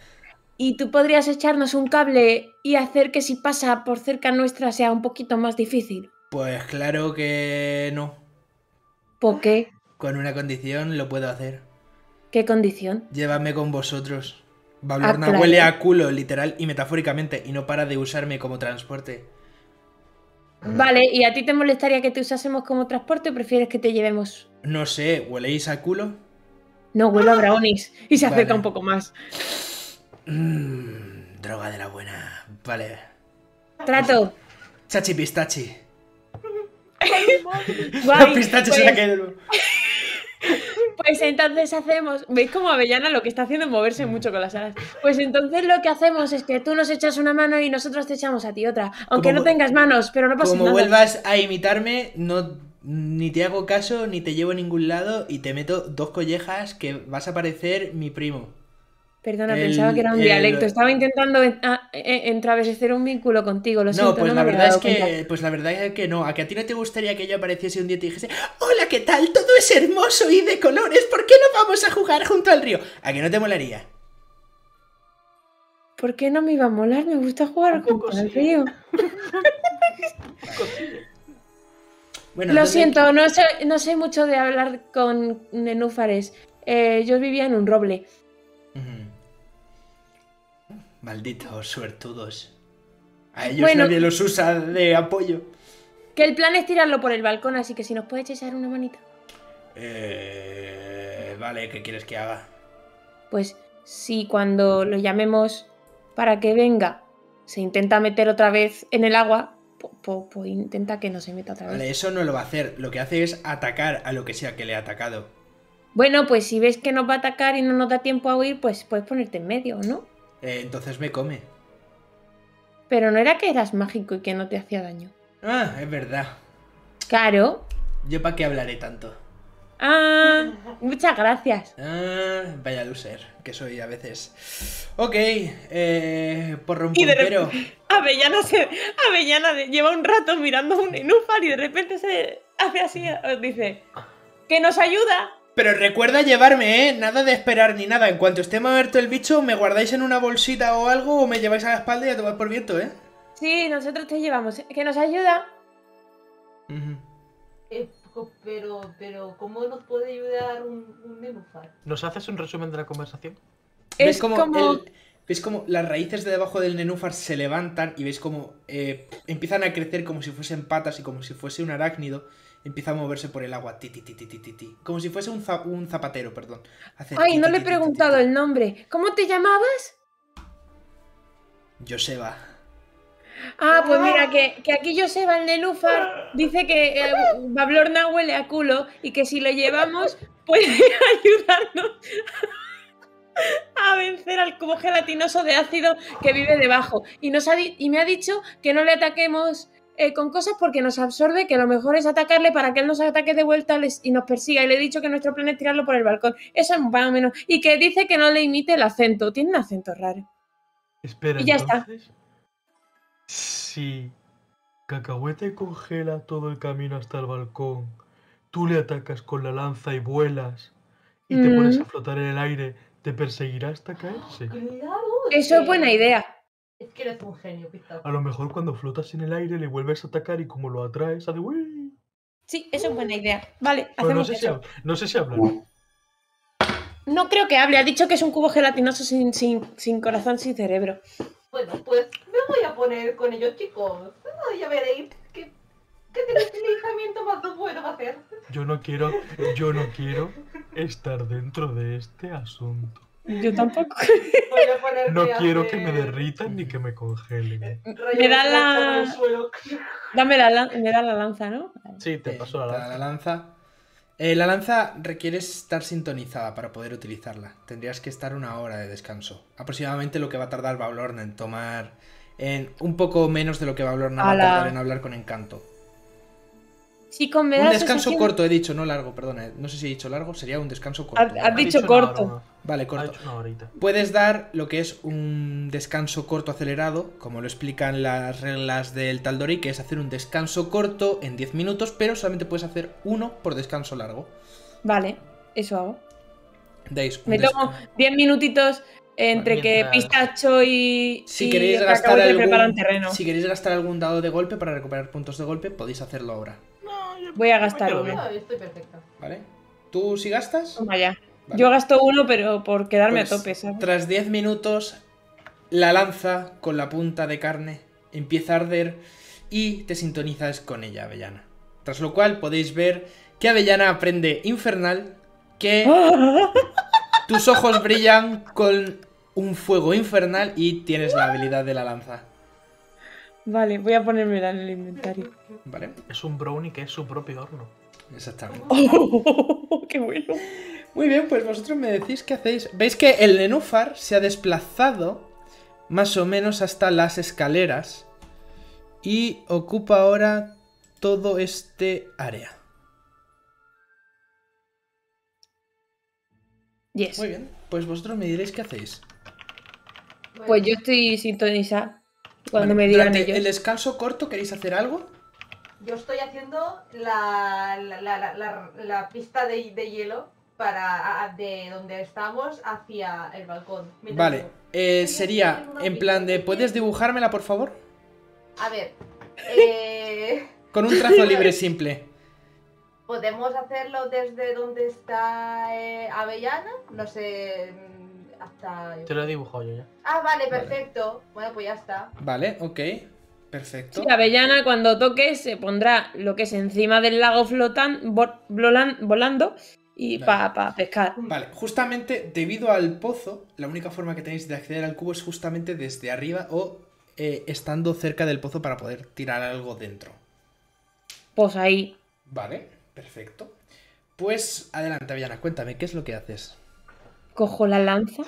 Y tú podrías echarnos un cable y hacer que si pasa por cerca nuestra sea un poquito más difícil. Pues claro que no. ¿Por qué? Con una condición lo puedo hacer. ¿Qué condición? Llévame con vosotros. Bavlorna huele a culo, literal y metafóricamente, y no para de usarme como transporte. Vale, ¿y a ti te molestaría que te usásemos como transporte o prefieres que te llevemos? No sé, ¿hueleis a culo? No, huelo a brownies. Y se acerca un poco más. Droga de la buena. Vale. Trato. Chachi pistachi. Guay, pistache pues... se la cae. Pues entonces hacemos... ¿Veis cómo Avellana lo que está haciendo es moverse mucho con las alas? Pues entonces lo que hacemos es que tú nos echas una mano y nosotros te echamos a ti otra. Aunque como no tengas manos, pero no pasa nada. Como vuelvas a imitarme, no, ni te hago caso, ni te llevo a ningún lado y te meto dos collejas que vas a parecer mi primo. Perdona, pensaba que era un dialecto. Estaba intentando entravesecer un vínculo contigo, lo siento. No, pues, no la verdad es que no. A ti no te gustaría que yo apareciese un día y te dijese: hola, ¿qué tal? Todo es hermoso y de colores. ¿Por qué no vamos a jugar junto al río? ¿A que no te molaría? ¿Por qué no me iba a molar? Me gusta jugar junto al río. Bueno, lo siento, no sé mucho de hablar con nenúfares. Yo vivía en un roble. Malditos suertudos. A ellos nadie los usa de apoyo. Que el plan es tirarlo por el balcón, así que si nos puedes echar una manita. Vale, ¿qué quieres que haga? Pues si cuando lo llamemos para que venga se intenta meter otra vez en el agua, pues intenta que no se meta otra vez. Vale, eso no lo va a hacer. Lo que hace es atacar a lo que sea que le ha atacado. Bueno, pues si ves que nos va a atacar y no nos da tiempo a huir, pues puedes ponerte en medio, ¿no? Entonces me come. Pero no era que eras mágico y que no te hacía daño. Ah, es verdad. Claro. ¿Yo para qué hablaré tanto? Ah, muchas gracias. Ah, vaya loser que soy a veces. Ok, porrompumpero. Avellana lleva un rato mirando un nenúfar y de repente se hace así, os dice que nos ayuda. Pero recuerda llevarme, ¿eh? Nada de esperar ni nada. En cuanto esté muerto el bicho, me guardáis en una bolsita o algo o me lleváis a la espalda y a tomar por viento, ¿eh? Sí, nosotros te llevamos. Que nos ayuda. Pero, ¿cómo nos puede ayudar un nenúfar? ¿Nos haces un resumen de la conversación? ¿Ves como las raíces de debajo del nenúfar se levantan y veis como empiezan a crecer como si fuesen patas y como si fuese un arácnido? Empieza a moverse por el agua, como si fuese un zapatero, perdón. Ay, no le he preguntado el nombre. ¿Cómo te llamabas? Joseba. Ah, pues mira, que aquí Joseba, el nenúfar, dice que Bavlorna huele a culo y que si lo llevamos puede ayudarnos a vencer al cubo gelatinoso de ácido que vive debajo. Y me ha dicho que no le ataquemos con cosas porque nos absorbe, que lo mejor es atacarle para que él nos ataque de vuelta y nos persiga. Y le he dicho que nuestro plan es tirarlo por el balcón. Eso es más o menos. Y que dice que no le imite el acento. Tiene un acento raro. Espera, y ya entonces, está. Si Cacahuete congela todo el camino hasta el balcón, tú le atacas con la lanza y vuelas y te pones a flotar en el aire, te perseguirá hasta caerse. Eso es buena idea. Es que eres un genio, Pistacho. A lo mejor cuando flotas en el aire le vuelves a atacar y como lo atraes, hace ¡uy! Sí, eso es buena idea. Vale, hacemos eso. No sé si habla. No creo que hable. Ha dicho que es un cubo gelatinoso sin corazón, sin cerebro. Bueno, pues me voy a poner con ellos, chicos. No, ya veréis qué deslizamiento más bueno va a hacer. Yo no quiero estar dentro de este asunto. Yo tampoco. No quiero que me derritan ni que me congelen. Me da la... Me da la lanza, ¿no? Sí, te paso la lanza. La lanza requiere estar sintonizada para poder utilizarla. Tendrías que estar una hora de descanso. Aproximadamente lo que va a tardar Bavlorna en tomar... un poco menos de lo que Bavlorna va a tardar en hablar con Encanto. Sí, un descanso corto, he dicho, no largo, perdona. No sé si he dicho largo, sería un descanso corto. Has dicho corto. Vale, corto. Puedes dar lo que es un descanso corto acelerado, como lo explican las reglas del Taldori, que es hacer un descanso corto en 10 minutos, pero solamente puedes hacer uno por descanso largo. Vale, eso hago. Me tomo 10 minutitos entre que Pistacho y... Si queréis gastar algún dado de golpe para recuperar puntos de golpe, podéis hacerlo ahora. Voy a gastar uno. Estoy perfecta. ¿Vale? ¿Tú sí gastas? Toma ya. Vale. Yo gasto uno, pero por quedarme a tope, ¿sabes? Tras 10 minutos, la lanza con la punta de carne empieza a arder y te sintonizas con ella, Avellana. Tras lo cual podéis ver que Avellana aprende infernal, que tus ojos brillan con un fuego infernal y tienes la habilidad de la lanza. Vale, voy a ponérmela en el inventario. Vale. Es un brownie que es su propio horno. Exactamente. ¡Oh, qué bueno! Muy bien, pues vosotros me decís qué hacéis. Veis que el nenúfar se ha desplazado más o menos hasta las escaleras y ocupa ahora todo este área. Yes. Muy bien, pues vosotros me diréis qué hacéis. Pues yo estoy sintonizada. Cuando me digan ellos. ¿El descanso corto queréis hacer algo? Yo estoy haciendo la pista de hielo de donde estamos hacia el balcón. Vale, sería en plan de... ¿Puedes dibujármela, por favor? A ver... Con un trazo libre simple. ¿Podemos hacerlo desde donde está Avellana? No sé... Te lo he dibujado yo ya. Ah, vale, perfecto. Vale. Bueno, pues ya está. Vale, ok. Perfecto. Sí, Avellana cuando toque se pondrá lo que es encima del lago volando y para pescar. Vale, justamente debido al pozo, la única forma que tenéis de acceder al cubo es justamente desde arriba o estando cerca del pozo para poder tirar algo dentro. Pues ahí. Vale, perfecto. Pues adelante, Avellana, cuéntame, ¿qué es lo que haces? Cojo la lanza,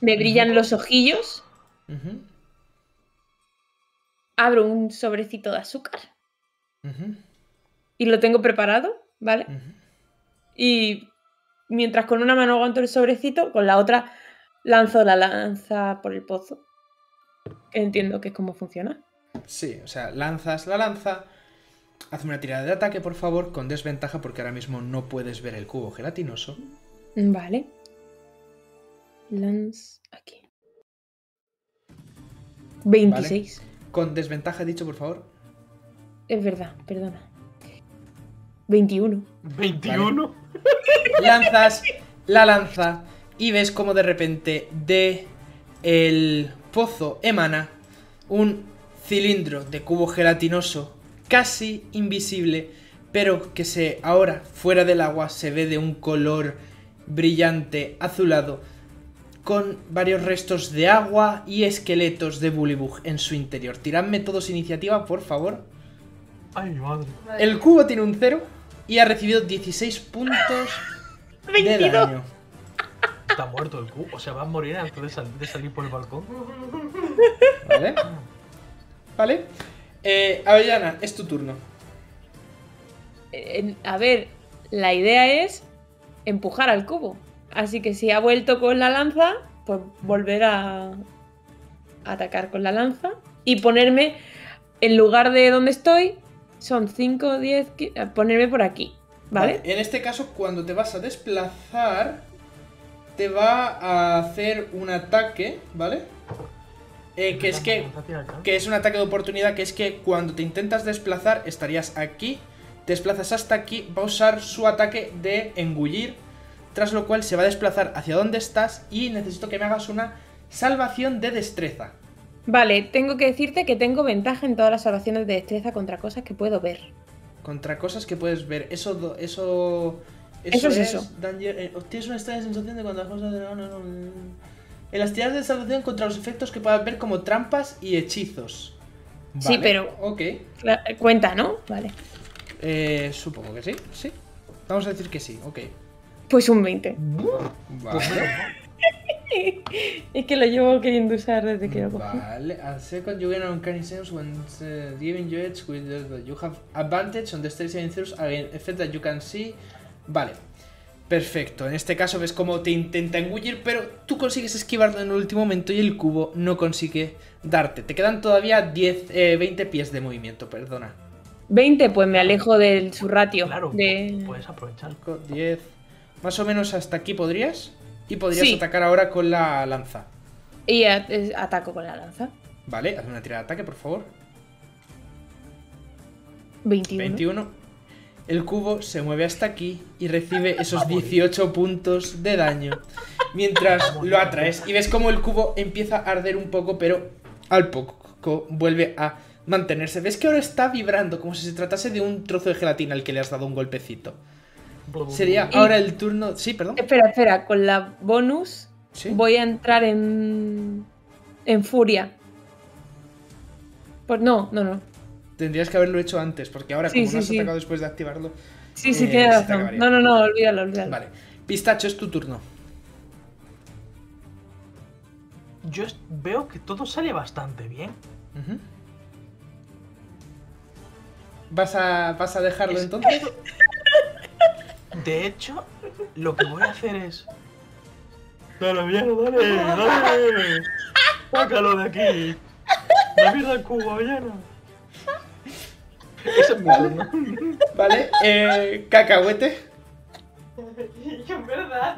me brillan los ojillos, abro un sobrecito de azúcar y lo tengo preparado, ¿vale? Y mientras con una mano aguanto el sobrecito, con la otra lanzo la lanza por el pozo. Entiendo que es como funciona. Sí, o sea, lanzas la lanza. Hazme una tirada de ataque, por favor, con desventaja porque ahora mismo no puedes ver el cubo gelatinoso. Vale. Lance aquí. 26. Vale. Con desventaja, dicho, por favor. Es verdad, perdona. 21. 21. Vale. Lanzas la lanza y ves como de repente de el pozo emana un cilindro de cubo gelatinoso casi invisible, pero que se ahora fuera del agua se ve de un color brillante azulado con varios restos de agua y esqueletos de Bullywug en su interior. Tiradme todos iniciativa, por favor. Ay, mi madre. El cubo tiene un 0 y ha recibido 16 puntos de daño. Está muerto el cubo, o sea, va a morir antes de salir por el balcón. Vale. Vale. Avellana, es tu turno. A ver, la idea es empujar al cubo. Así que si ha vuelto con la lanza, pues volver a atacar con la lanza y ponerme en lugar de donde estoy. Son 5, 10, 15, ponerme por aquí, ¿vale? En este caso, cuando te vas a desplazar, te va a hacer un ataque, ¿vale? Que es un ataque de oportunidad, que es que cuando te intentas desplazar, estarías aquí, te desplazas hasta aquí, va a usar su ataque de engullir, tras lo cual se va a desplazar hacia donde estás y necesito que me hagas una salvación de destreza. Vale, tengo que decirte que tengo ventaja en todas las salvaciones de destreza contra cosas que puedo ver. Contra cosas que puedes ver, eso es eso. Tienes una extraña sensación de cuando las cosas... En las tiradas de salvación contra los efectos que puedas ver como trampas y hechizos. Vale, sí, pero... Ok. Cuenta, ¿no? Vale. Supongo que sí, sí. Vamos a decir que sí, ok. Pues un 20. Vale. Es que lo llevo queriendo usar desde que lo cogí. Vale. A second you gain an uncanny sense when giving you edge with the... You have advantage on the strength saving throws against effects that you can see. Vale. Perfecto, en este caso ves cómo te intenta engullir, pero tú consigues esquivarlo en el último momento y el cubo no consigue darte. Te quedan todavía 20 pies de movimiento, perdona. 20, pues me alejo del su ratio. Claro, puedes aprovechar. 10, más o menos hasta aquí podrías. Y podrías atacar ahora con la lanza. Y ataco con la lanza. Vale, hazme una tirada de ataque, por favor. 21. 21. El cubo se mueve hasta aquí y recibe esos 18 puntos de daño mientras lo atraes. Y ves cómo el cubo empieza a arder un poco, pero al poco vuelve a mantenerse. Ves que ahora está vibrando como si se tratase de un trozo de gelatina al que le has dado un golpecito. Sería ahora el turno... Sí, perdón. Espera, espera. Con la bonus voy a entrar en furia. Pues no. Tendrías que haberlo hecho antes, porque ahora como no has atacado después de activarlo... Sí, sí, tienes razón. No, olvídalo. Vale. Pistacho, es tu turno. Yo veo que todo sale bastante bien. ¿Vas a dejarlo entonces? De hecho, lo que voy a hacer es... ¡Dale, mierda, dale! ¡Sácalo de aquí! ¡La mierda al cubo, Avellana! Eso es malo, ¿no? Vale, Cacahuete. Yo en verdad,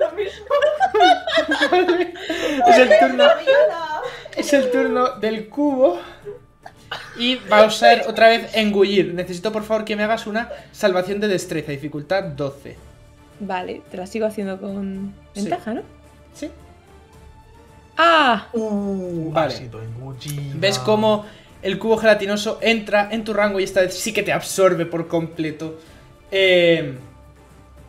lo mismo. Vale. Es el turno del cubo. Y va a usar otra vez engullir. Necesito por favor que me hagas una salvación de destreza, dificultad 12. Vale, te la sigo haciendo con ventaja, ¿no? Sí. ¡Ah! Vale. ¿Ves cómo el cubo gelatinoso entra en tu rango y esta vez sí que te absorbe por completo?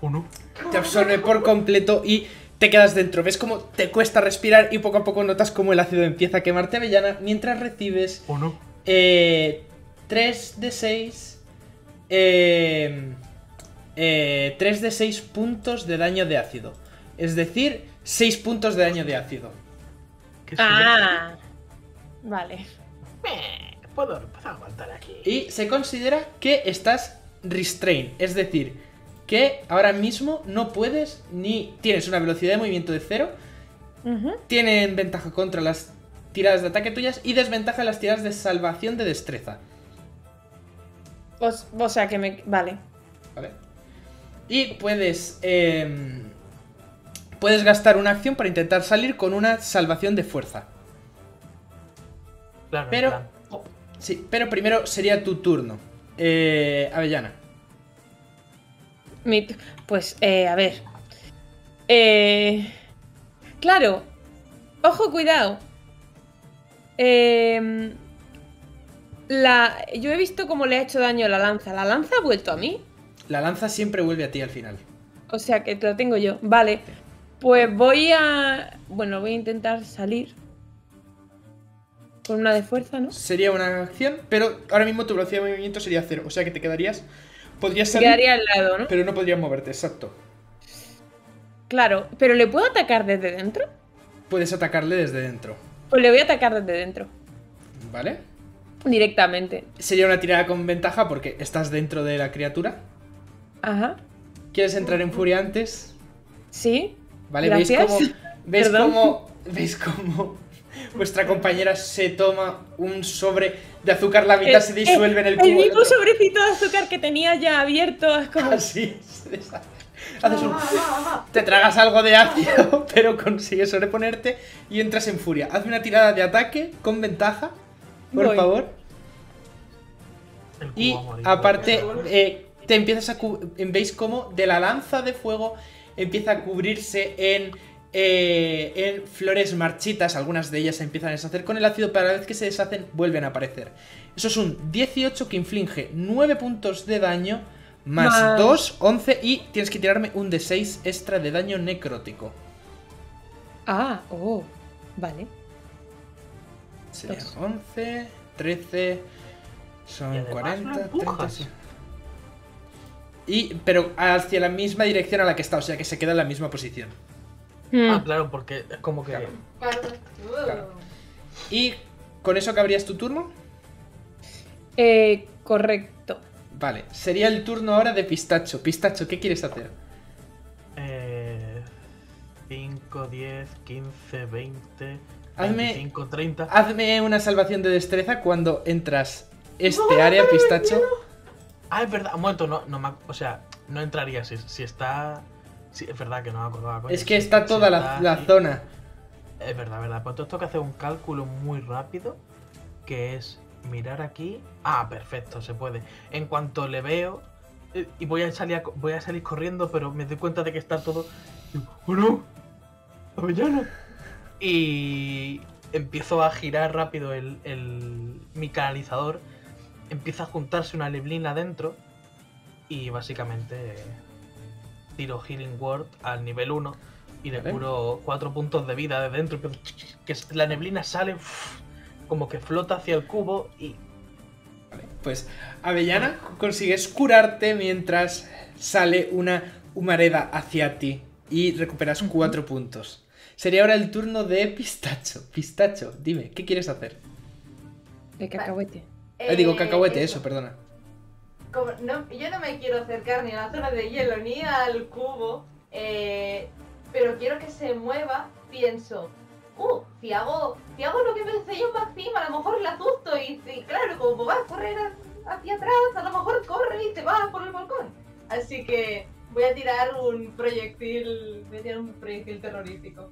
uno. Te absorbe por completo y te quedas dentro. Ves cómo te cuesta respirar y poco a poco notas cómo el ácido empieza a quemarte, Avellana, mientras recibes 3 de 6 3 de 6 puntos de daño de ácido. Es decir, 6 puntos de daño de ácido. Ah, vale. Puedo aguantar aquí. Y se considera que estás restrained, es decir, que ahora mismo no puedes ni... Tienes una velocidad de movimiento de 0. Tienen ventaja contra las tiradas de ataque tuyas y desventaja las tiradas de salvación de destreza. O sea que me... Vale. Y puedes... puedes gastar una acción para intentar salir con una salvación de fuerza. Claro, pero... Claro. Sí, pero primero sería tu turno, Avellana. Pues, a ver. Claro. Ojo, cuidado. Yo he visto cómo le ha hecho daño la lanza. ¿La lanza ha vuelto a mí? La lanza siempre vuelve a ti al final. O sea que lo tengo yo. Vale. Pues voy a... Bueno, voy a intentar salir. Con una de fuerza, ¿no? Sería una acción, pero ahora mismo tu velocidad de movimiento sería 0. O sea que te quedarías... Podrías salir, quedaría al lado, ¿no? Pero no podrías moverte, exacto. Claro, pero ¿le puedo atacar desde dentro? Puedes atacarle desde dentro. Pues le voy a atacar desde dentro. ¿Vale? Directamente. Sería una tirada con ventaja porque estás dentro de la criatura. Ajá. ¿Quieres entrar en furia antes? Sí. Vale, gracias. ¿Veis cómo vuestra compañera se toma un sobre de azúcar, la mitad se disuelve en el cubo? El mismo sobrecito de azúcar que tenía ya abierto, es como... Así, se deshace. Haces un... Te tragas algo de ácido, pero consigues sobreponerte y entras en furia. Haz una tirada de ataque con ventaja, por favor. Y aparte, te empiezas a... Veis cómo de la lanza de fuego empieza a cubrirse en flores marchitas. Algunas de ellas se empiezan a deshacer con el ácido, pero a la vez que se deshacen vuelven a aparecer. Eso es un 18 que inflige 9 puntos de daño más 2, 11, y tienes que tirarme un D6 extra de daño necrótico. Vale. Sería 11, 13, son 40, 30... Pero hacia la misma dirección a la que está, o sea que se queda en la misma posición. Claro, porque es como que... Claro. ¿Y con eso acabarías tu turno? Correcto. Vale, sería el turno ahora de Pistacho. Pistacho, ¿qué quieres hacer? 5, 10, 15, 20, 25, 30... Hazme una salvación de destreza cuando entras área, Pistacho. Es verdad, un momento, no entraría si está... Sí, es verdad que no me acordaba. Es que está toda la zona. Es verdad. Pues tengo que hacer un cálculo muy rápido, que es mirar aquí. Perfecto, se puede. En cuanto le veo, y voy a salir corriendo, pero me doy cuenta de que está todo... ¡Oh, no! ¡Avellana! Y empiezo a girar rápido mi canalizador. Empieza a juntarse una neblina dentro y básicamente... Tiro Healing Word al nivel 1 y le curo 4 puntos de vida de dentro. Que la neblina sale como que flota hacia el cubo y... Pues Avellana, consigues curarte mientras sale una humareda hacia ti y recuperas 4 puntos. Sería ahora el turno de Pistacho. Pistacho, dime, ¿qué quieres hacer? Cacahuete, perdona. Como, yo no me quiero acercar ni a la zona de hielo ni al cubo, pero quiero que se mueva. Pienso, si hago lo que pensé yo para encima, a lo mejor la asusto y claro, como va a correr hacia atrás, a lo mejor corre y te va por el balcón. Así que voy a tirar un proyectil terrorífico.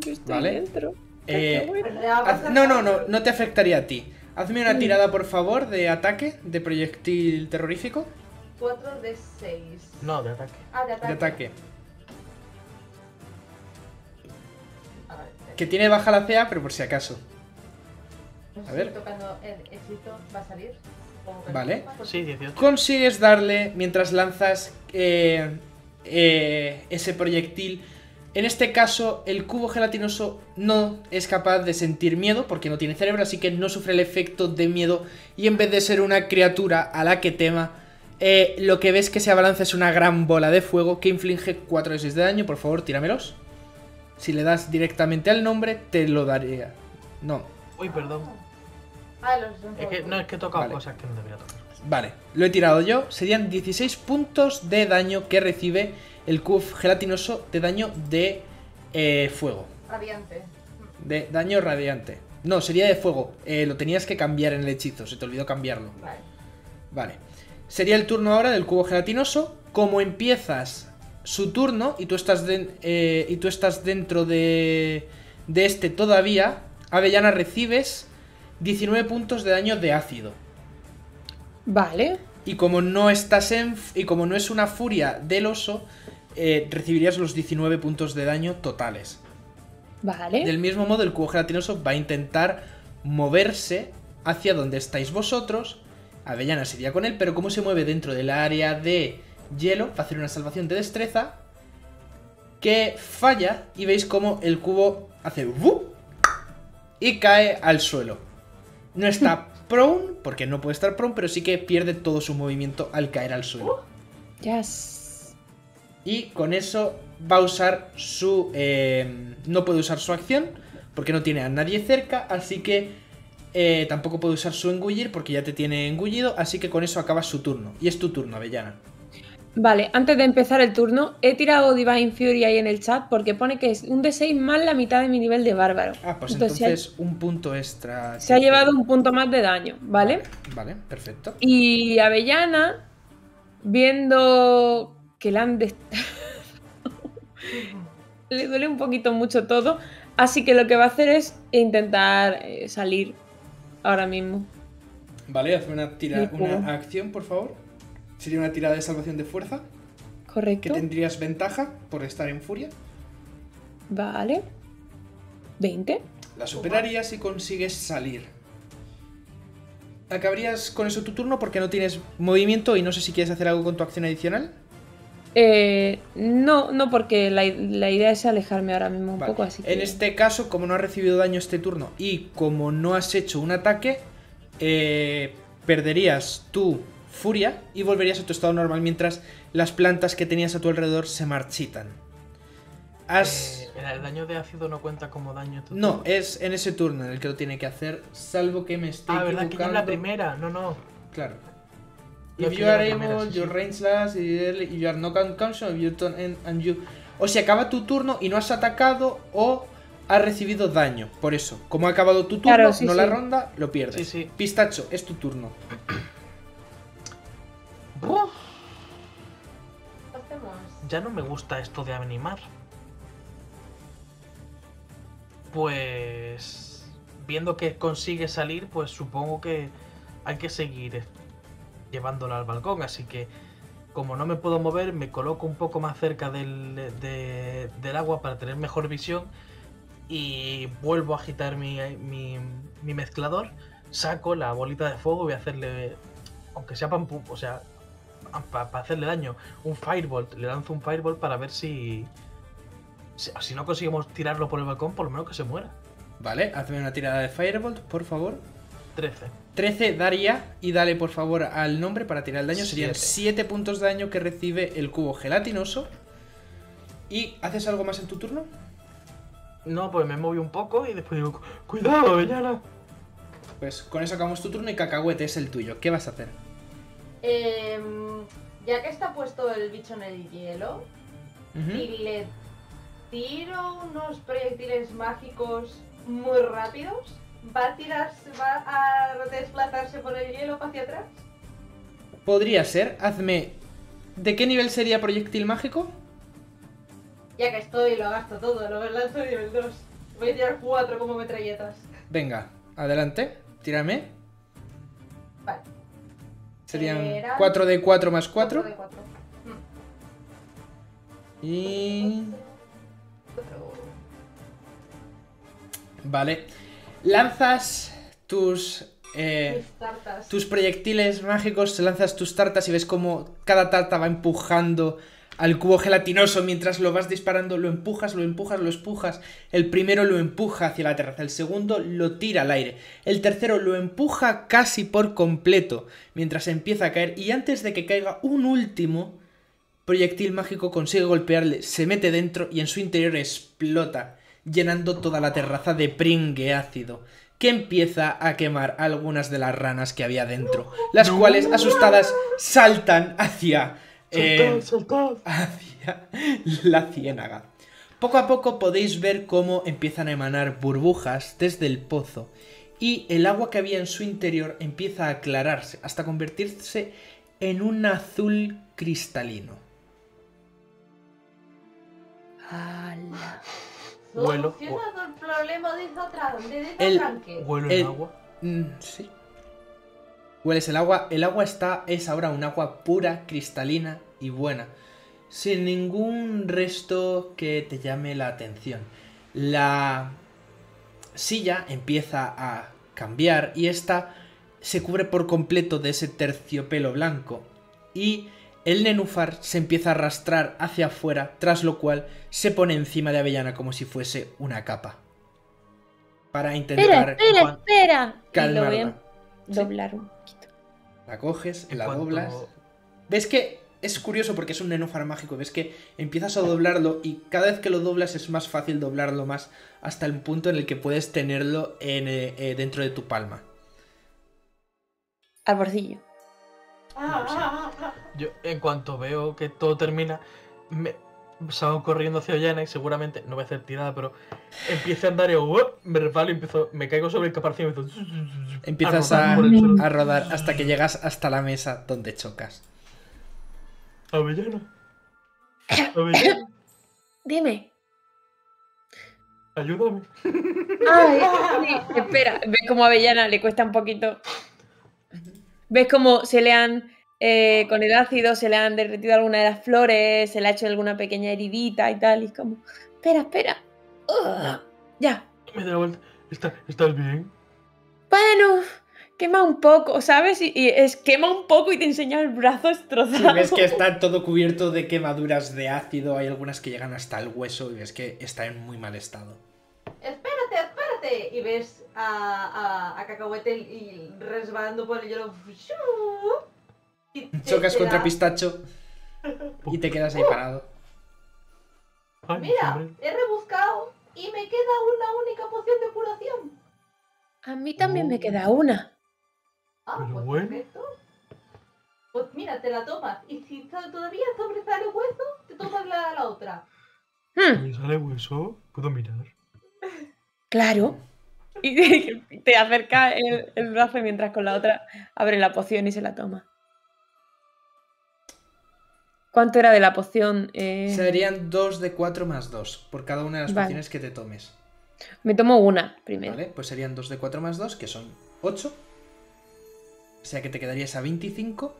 Yo estoy dentro. No te afectaría a ti. Hazme una tirada, por favor, de ataque, de proyectil terrorífico. 4 de 6. No, de ataque. De ataque. A ver, que tiene baja la CA, pero por si acaso. A ver. Tocando el éxito, ¿va a salir? Vale. Sí, 18. Consigues darle, mientras lanzas ese proyectil. En este caso, el cubo gelatinoso no es capaz de sentir miedo porque no tiene cerebro, así que no sufre el efecto de miedo. Y en vez de ser una criatura a la que tema, lo que ves que se abalanza es una gran bola de fuego que inflige 4 de 6 de daño. Por favor, tíramelos. Si le das directamente al nombre, te lo daría. No. Uy, perdón. Es que, no, es que he tocado cosas que no debería tocar. Vale, lo he tirado yo. Serían 16 puntos de daño que recibe el cubo gelatinoso de daño de fuego. Radiante. De daño radiante. No, sería de fuego. Lo tenías que cambiar en el hechizo, se te olvidó cambiarlo. Vale. Vale. Sería el turno ahora del cubo gelatinoso. Como empiezas su turno y tú estás, dentro de este todavía, Avellana, recibes 19 puntos de daño de ácido. Vale. Y como no estás en... y como no es una furia del oso, recibirías los 19 puntos de daño totales. Vale. Del mismo modo, el cubo gelatinoso va a intentar moverse hacia donde estáis vosotros. Avellana sería con él, pero como se mueve dentro del área de hielo, va a hacer una salvación de destreza que falla, y veis como el cubo hace ¡bup! Y cae al suelo. No está prone, porque no puede estar prone, pero sí que pierde todo su movimiento al caer al suelo. Yes. Y con eso va a usar su... no puede usar su acción, porque no tiene a nadie cerca, así que tampoco puede usar su engullir, porque ya te tiene engullido, así que con eso acaba su turno. Y es tu turno, Avellana. Vale, antes de empezar el turno, he tirado Divine Fury ahí en el chat porque pone que es un D6 más la mitad de mi nivel de bárbaro. Ah, pues entonces un punto extra. Se ha llevado un punto más de daño, ¿vale? Vale, perfecto. Y Avellana, viendo que la han le duele un poquito mucho todo, así que lo que va a hacer es intentar salir ahora mismo. Vale, hazme una acción, por favor. Sería una tirada de salvación de fuerza. Correcto. Que tendrías ventaja por estar en furia. Vale. 20. La superarías y consigues salir. Acabarías con eso tu turno porque no tienes movimiento y no sé si quieres hacer algo con tu acción adicional. No, porque la idea es alejarme ahora mismo un poco. Así que... En este caso, como no has recibido daño este turno y como no has hecho un ataque, perderías tu... furia y volverías a tu estado normal mientras las plantas que tenías a tu alrededor se marchitan. El daño de ácido no cuenta como daño. No, es en ese turno en el que lo tiene que hacer, salvo que me esté equivocando. Ah, verdad, que ya en la primera, no. Claro. If you are able, your range last, if you are not conscious, you turn and you... O sea, acaba tu turno y no has atacado o has recibido daño. Por eso, como ha acabado tu turno, claro, sí, no sí. La ronda, lo pierdes. Sí. Pistacho, es tu turno. Uf. Ya no me gusta esto de animar. Pues... viendo que consigue salir, pues supongo que hay que seguir llevándola al balcón. Así que, como no me puedo mover, me coloco un poco más cerca del agua para tener mejor visión. Y vuelvo a agitar mi mezclador. Saco la bolita de fuego y voy a hacerle... aunque sea para hacerle daño, un Fireball. Le lanzo un Fireball para ver si no conseguimos tirarlo por el balcón, por lo menos que se muera. Vale, hazme una tirada de Fireball, por favor. 13. 13 daría, y dale por favor al nombre para tirar el daño. 7. Serían 7 puntos de daño que recibe el cubo gelatinoso. ¿Y haces algo más en tu turno? No, pues me moví un poco y después digo, ¡cuidado, Bellana! Pues con eso acabamos tu turno y Cacahuete es el tuyo. ¿Qué vas a hacer? Ya que está puesto el bicho en el hielo, y le tiro unos proyectiles mágicos muy rápidos, ¿va a desplazarse por el hielo hacia atrás? Podría ser. Hazme... ¿De qué nivel sería proyectil mágico? Ya que estoy, lo gasto todo. Lo lanzo de nivel 2. Voy a tirar 4 como metralletas. Venga, adelante. Tírame. Vale. Serían 4 de 4 más 4. 4 de 4. Y... Vale. Lanzas tus proyectiles mágicos, lanzas tus tartas y ves como cada tarta va empujando al cubo gelatinoso mientras lo vas disparando, lo empujas. El primero lo empuja hacia la terraza, el segundo lo tira al aire, el tercero lo empuja casi por completo mientras empieza a caer, y antes de que caiga un último proyectil mágico consigue golpearle, se mete dentro y en su interior explota, llenando toda la terraza de pringue ácido, que empieza a quemar a algunas de las ranas que había dentro, las cuales, asustadas, saltan hacia... hacia la ciénaga. Poco a poco podéis ver cómo empiezan a emanar burbujas desde el pozo, y el agua que había en su interior empieza a aclararse, hasta convertirse en un azul cristalino. ¡Hala! Vuelo. El problema de tranque. ¿Huelo el agua? Sí. Hueles el agua. El agua es ahora un agua pura, cristalina y buena, sin ningún resto que te llame la atención. La silla empieza a cambiar y esta se cubre por completo de ese terciopelo blanco, y el nenúfar se empieza a arrastrar hacia afuera, tras lo cual se pone encima de Avellana como si fuese una capa. Para intentar... ¡Espera! Calmarla. Y lo voy a doblar un poquito. La coges, la doblas... ¿Ves que es curioso porque es un nenúfar mágico? ¿Ves que empiezas a doblarlo y cada vez que lo doblas es más fácil doblarlo más hasta el punto en el que puedes tenerlo en, dentro de tu palma? Al bordillo. No, sí. Yo, en cuanto veo que todo termina, me salgo corriendo hacia Avellana y seguramente, no voy a hacer tirada, pero empiezo a andar y me resbalo y me caigo sobre el caparazón y empiezas a rodar hasta que llegas hasta la mesa donde chocas. Avellana. Avellana. Dime. Ayúdame. Ay, espera, ve como a Avellana le cuesta un poquito. ¿Ves cómo se le han, con el ácido, se le han derretido alguna de las flores, se le ha hecho alguna pequeña heridita y tal? Y es como, espera. Ya. Me da la vuelta. ¿Estás bien? Bueno, quema un poco, ¿sabes? Y es quema un poco y te enseña el brazo destrozado. Y ves que está todo cubierto de quemaduras de ácido, hay algunas que llegan hasta el hueso y ves que está en muy mal estado. Espérate. Y ves a Cacahuete y resbalando por el hielo. Chocas contra Pistacho y te quedas ahí parado. Mira, he rebuscado y me queda una única poción de curación. A mí también me queda una. Ah, pues bueno. Perfecto. Pues mira, te la tomas. Y si todavía sobresale hueso, te tomas la otra. ¿Me sale hueso? ¿Puedo mirar? Claro. Y te acerca el brazo mientras con la otra abre la poción y se la toma. ¿Cuánto era de la poción? Serían 2 de 4 más 2 por cada una de las pociones que te tomes. Me tomo una primero. Vale, pues serían 2 de 4 más 2, que son 8. O sea que te quedarías a 25.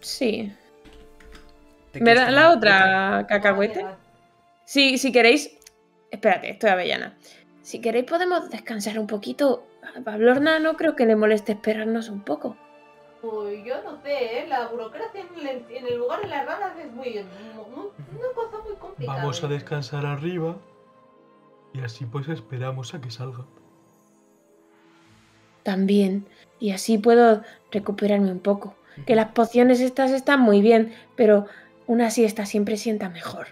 Sí. ¿Me da la otra, Cacahuete? Sí, si queréis... Espérate, estoy Avellana. Si queréis podemos descansar un poquito. A Bavlorna no creo que le moleste esperarnos un poco. Pues yo no sé, ¿eh? La burocracia en el lugar de las ranas es una cosa muy complicada. Vamos a descansar arriba y así pues esperamos a que salga. También, y así puedo recuperarme un poco. Que las pociones estas están muy bien, pero una siesta siempre sienta mejor.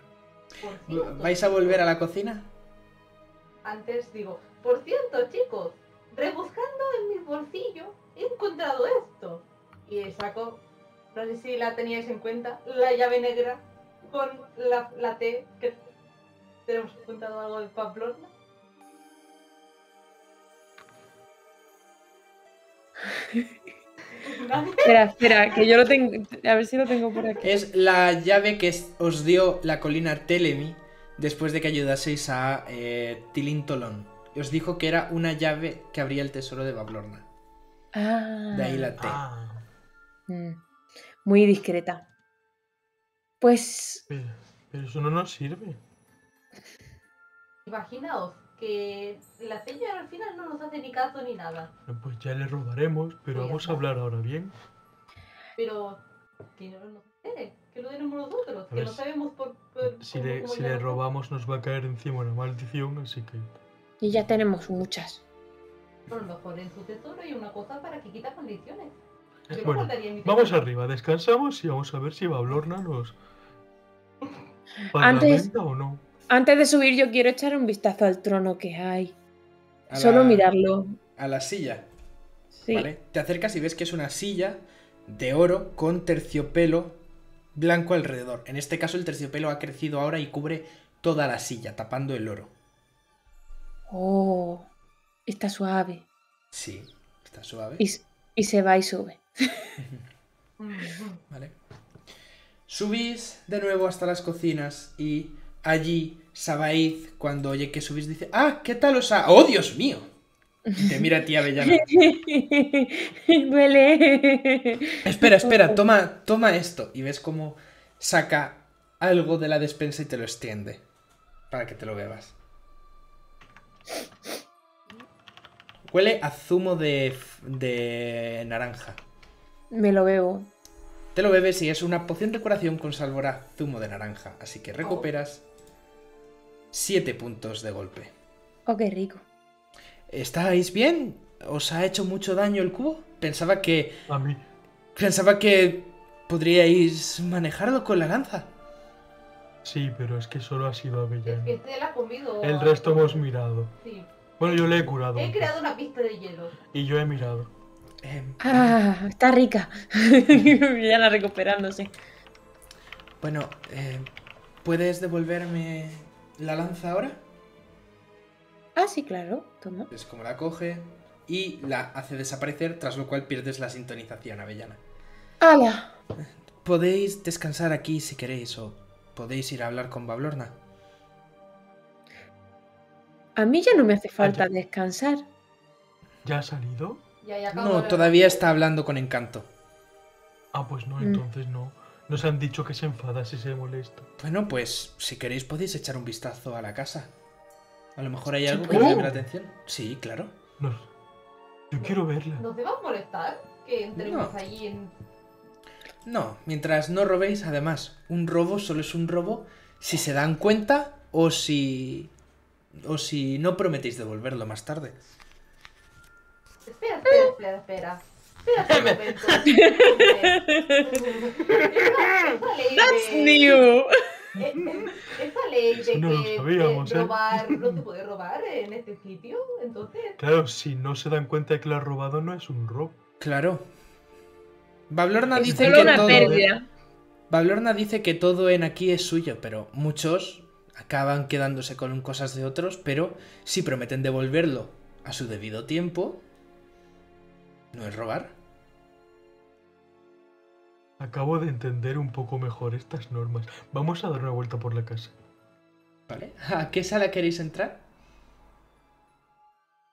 ¿Vais a volver a la cocina? Antes digo, por cierto, chicos, rebuscando en mi bolsillo he encontrado esto. Y saco, no sé si la teníais en cuenta, la llave negra con la T que tenemos apuntado algo de Pamplona. Espera, que yo lo tengo. A ver si lo tengo por aquí. Es la llave que os dio la colina Telemi después de que ayudaseis a Tilintolón. Os dijo que era una llave que abría el tesoro de Bavlorna. Ah. De ahí la T. Ah. Muy discreta. Pues... Pero eso no nos sirve. Imaginaos que la señora al final no nos hace ni caso ni nada. Pues ya le robaremos, pero vamos a hablar ahora bien. Pero que no nos entere, que lo tenemos nosotros, que no sabemos por si le robamos nos va a caer encima una maldición, así que... Y ya tenemos muchas. Por lo mejor en su tesoro hay una cosa para que quita maldiciones. Bueno, vamos arriba, descansamos y vamos a ver si Bavlorna nos... Antes, o no. Antes de subir yo quiero echar un vistazo al trono que hay. Solo mirarlo. A la silla. Sí. Vale. Te acercas y ves que es una silla de oro con terciopelo blanco alrededor. En este caso el terciopelo ha crecido ahora y cubre toda la silla, tapando el oro. Oh, está suave. Sí, está suave. Y se va y sube. Vale. Subís de nuevo hasta las cocinas y allí Sabaiz, cuando oye que subís, dice: ¡Ah, qué tal os ha...! ¡Oh, Dios mío! Y te mira a ti, Avellana. Duele. Espera, toma esto. Y ves cómo saca algo de la despensa y te lo extiende para que te lo bebas. Huele a zumo de naranja. Me lo bebo. Te lo bebes y es una poción de curación con sabor a zumo de naranja. Así que recuperas 7 puntos de golpe. Oh, qué rico. ¿Estáis bien? ¿Os ha hecho mucho daño el cubo? Pensaba que... A mí. Pensaba que podríais manejarlo con la lanza. Sí, pero es que solo ha sido Avellana. Es que este la ha comido. El resto hemos mirado. Sí. Bueno, yo le he curado. He creado una pista de hielo. Y yo he mirado. Está rica. Avellana recuperándose. Bueno, ¿puedes devolverme la lanza ahora? Ah, sí, claro. Toma. Es como la coge y la hace desaparecer, tras lo cual pierdes la sintonización, Avellana. ¡Hala! Podéis descansar aquí si queréis o podéis ir a hablar con Bavlorna. A mí ya no me hace falta descansar. ¿Ya ha salido? No, todavía está hablando con Encanto. Ah, pues no, entonces no. Nos han dicho que se enfada si se molesta. Bueno, pues si queréis podéis echar un vistazo a la casa. A lo mejor hay algo que llame la atención. Sí, claro. Yo quiero verla. ¿Nos debas molestar que entremos allí en...? No, mientras no robéis, además, un robo solo es un robo si se dan cuenta o si no prometéis devolverlo más tarde. Espera. That's new. Esa ley de que robar no se puede robar en este sitio, entonces... Claro, si no se dan cuenta de que lo ha robado, no es un robo. Claro. Bavlorna dice que todo... Bavlorna dice que todo en aquí es suyo, pero muchos acaban quedándose con cosas de otros, pero si prometen devolverlo a su debido tiempo, no es robar. Acabo de entender un poco mejor estas normas. Vamos a dar una vuelta por la casa. Vale. ¿A qué sala queréis entrar?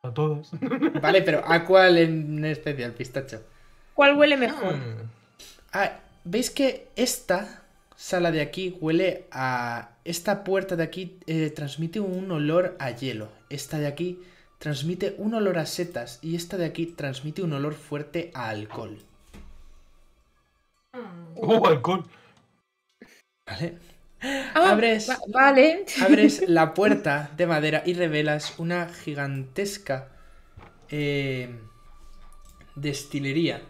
A todas. Vale, pero ¿a cuál en especial, Pistacho? ¿Cuál huele mejor? Ah, ¿veis que esta sala de aquí huele a... Esta puerta de aquí transmite un olor a hielo. Esta de aquí transmite un olor a setas. Y esta de aquí transmite un olor fuerte a alcohol. ¡Oh, alcohol! Vale. Abres la puerta de madera y revelas una gigantesca destilería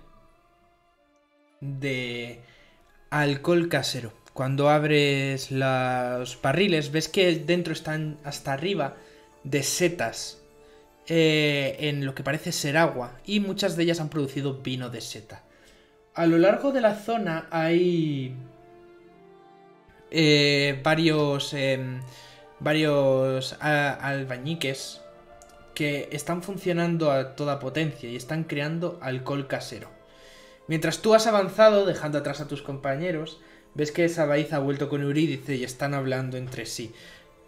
de alcohol casero. Cuando abres los barriles, ves que dentro están hasta arriba de setas en lo que parece ser agua, y muchas de ellas han producido vino de seta. A lo largo de la zona hay varios albañiques que están funcionando a toda potencia y están creando alcohol casero. Mientras tú has avanzado, dejando atrás a tus compañeros, ves que Sabaiz ha vuelto con Eurydice y están hablando entre sí.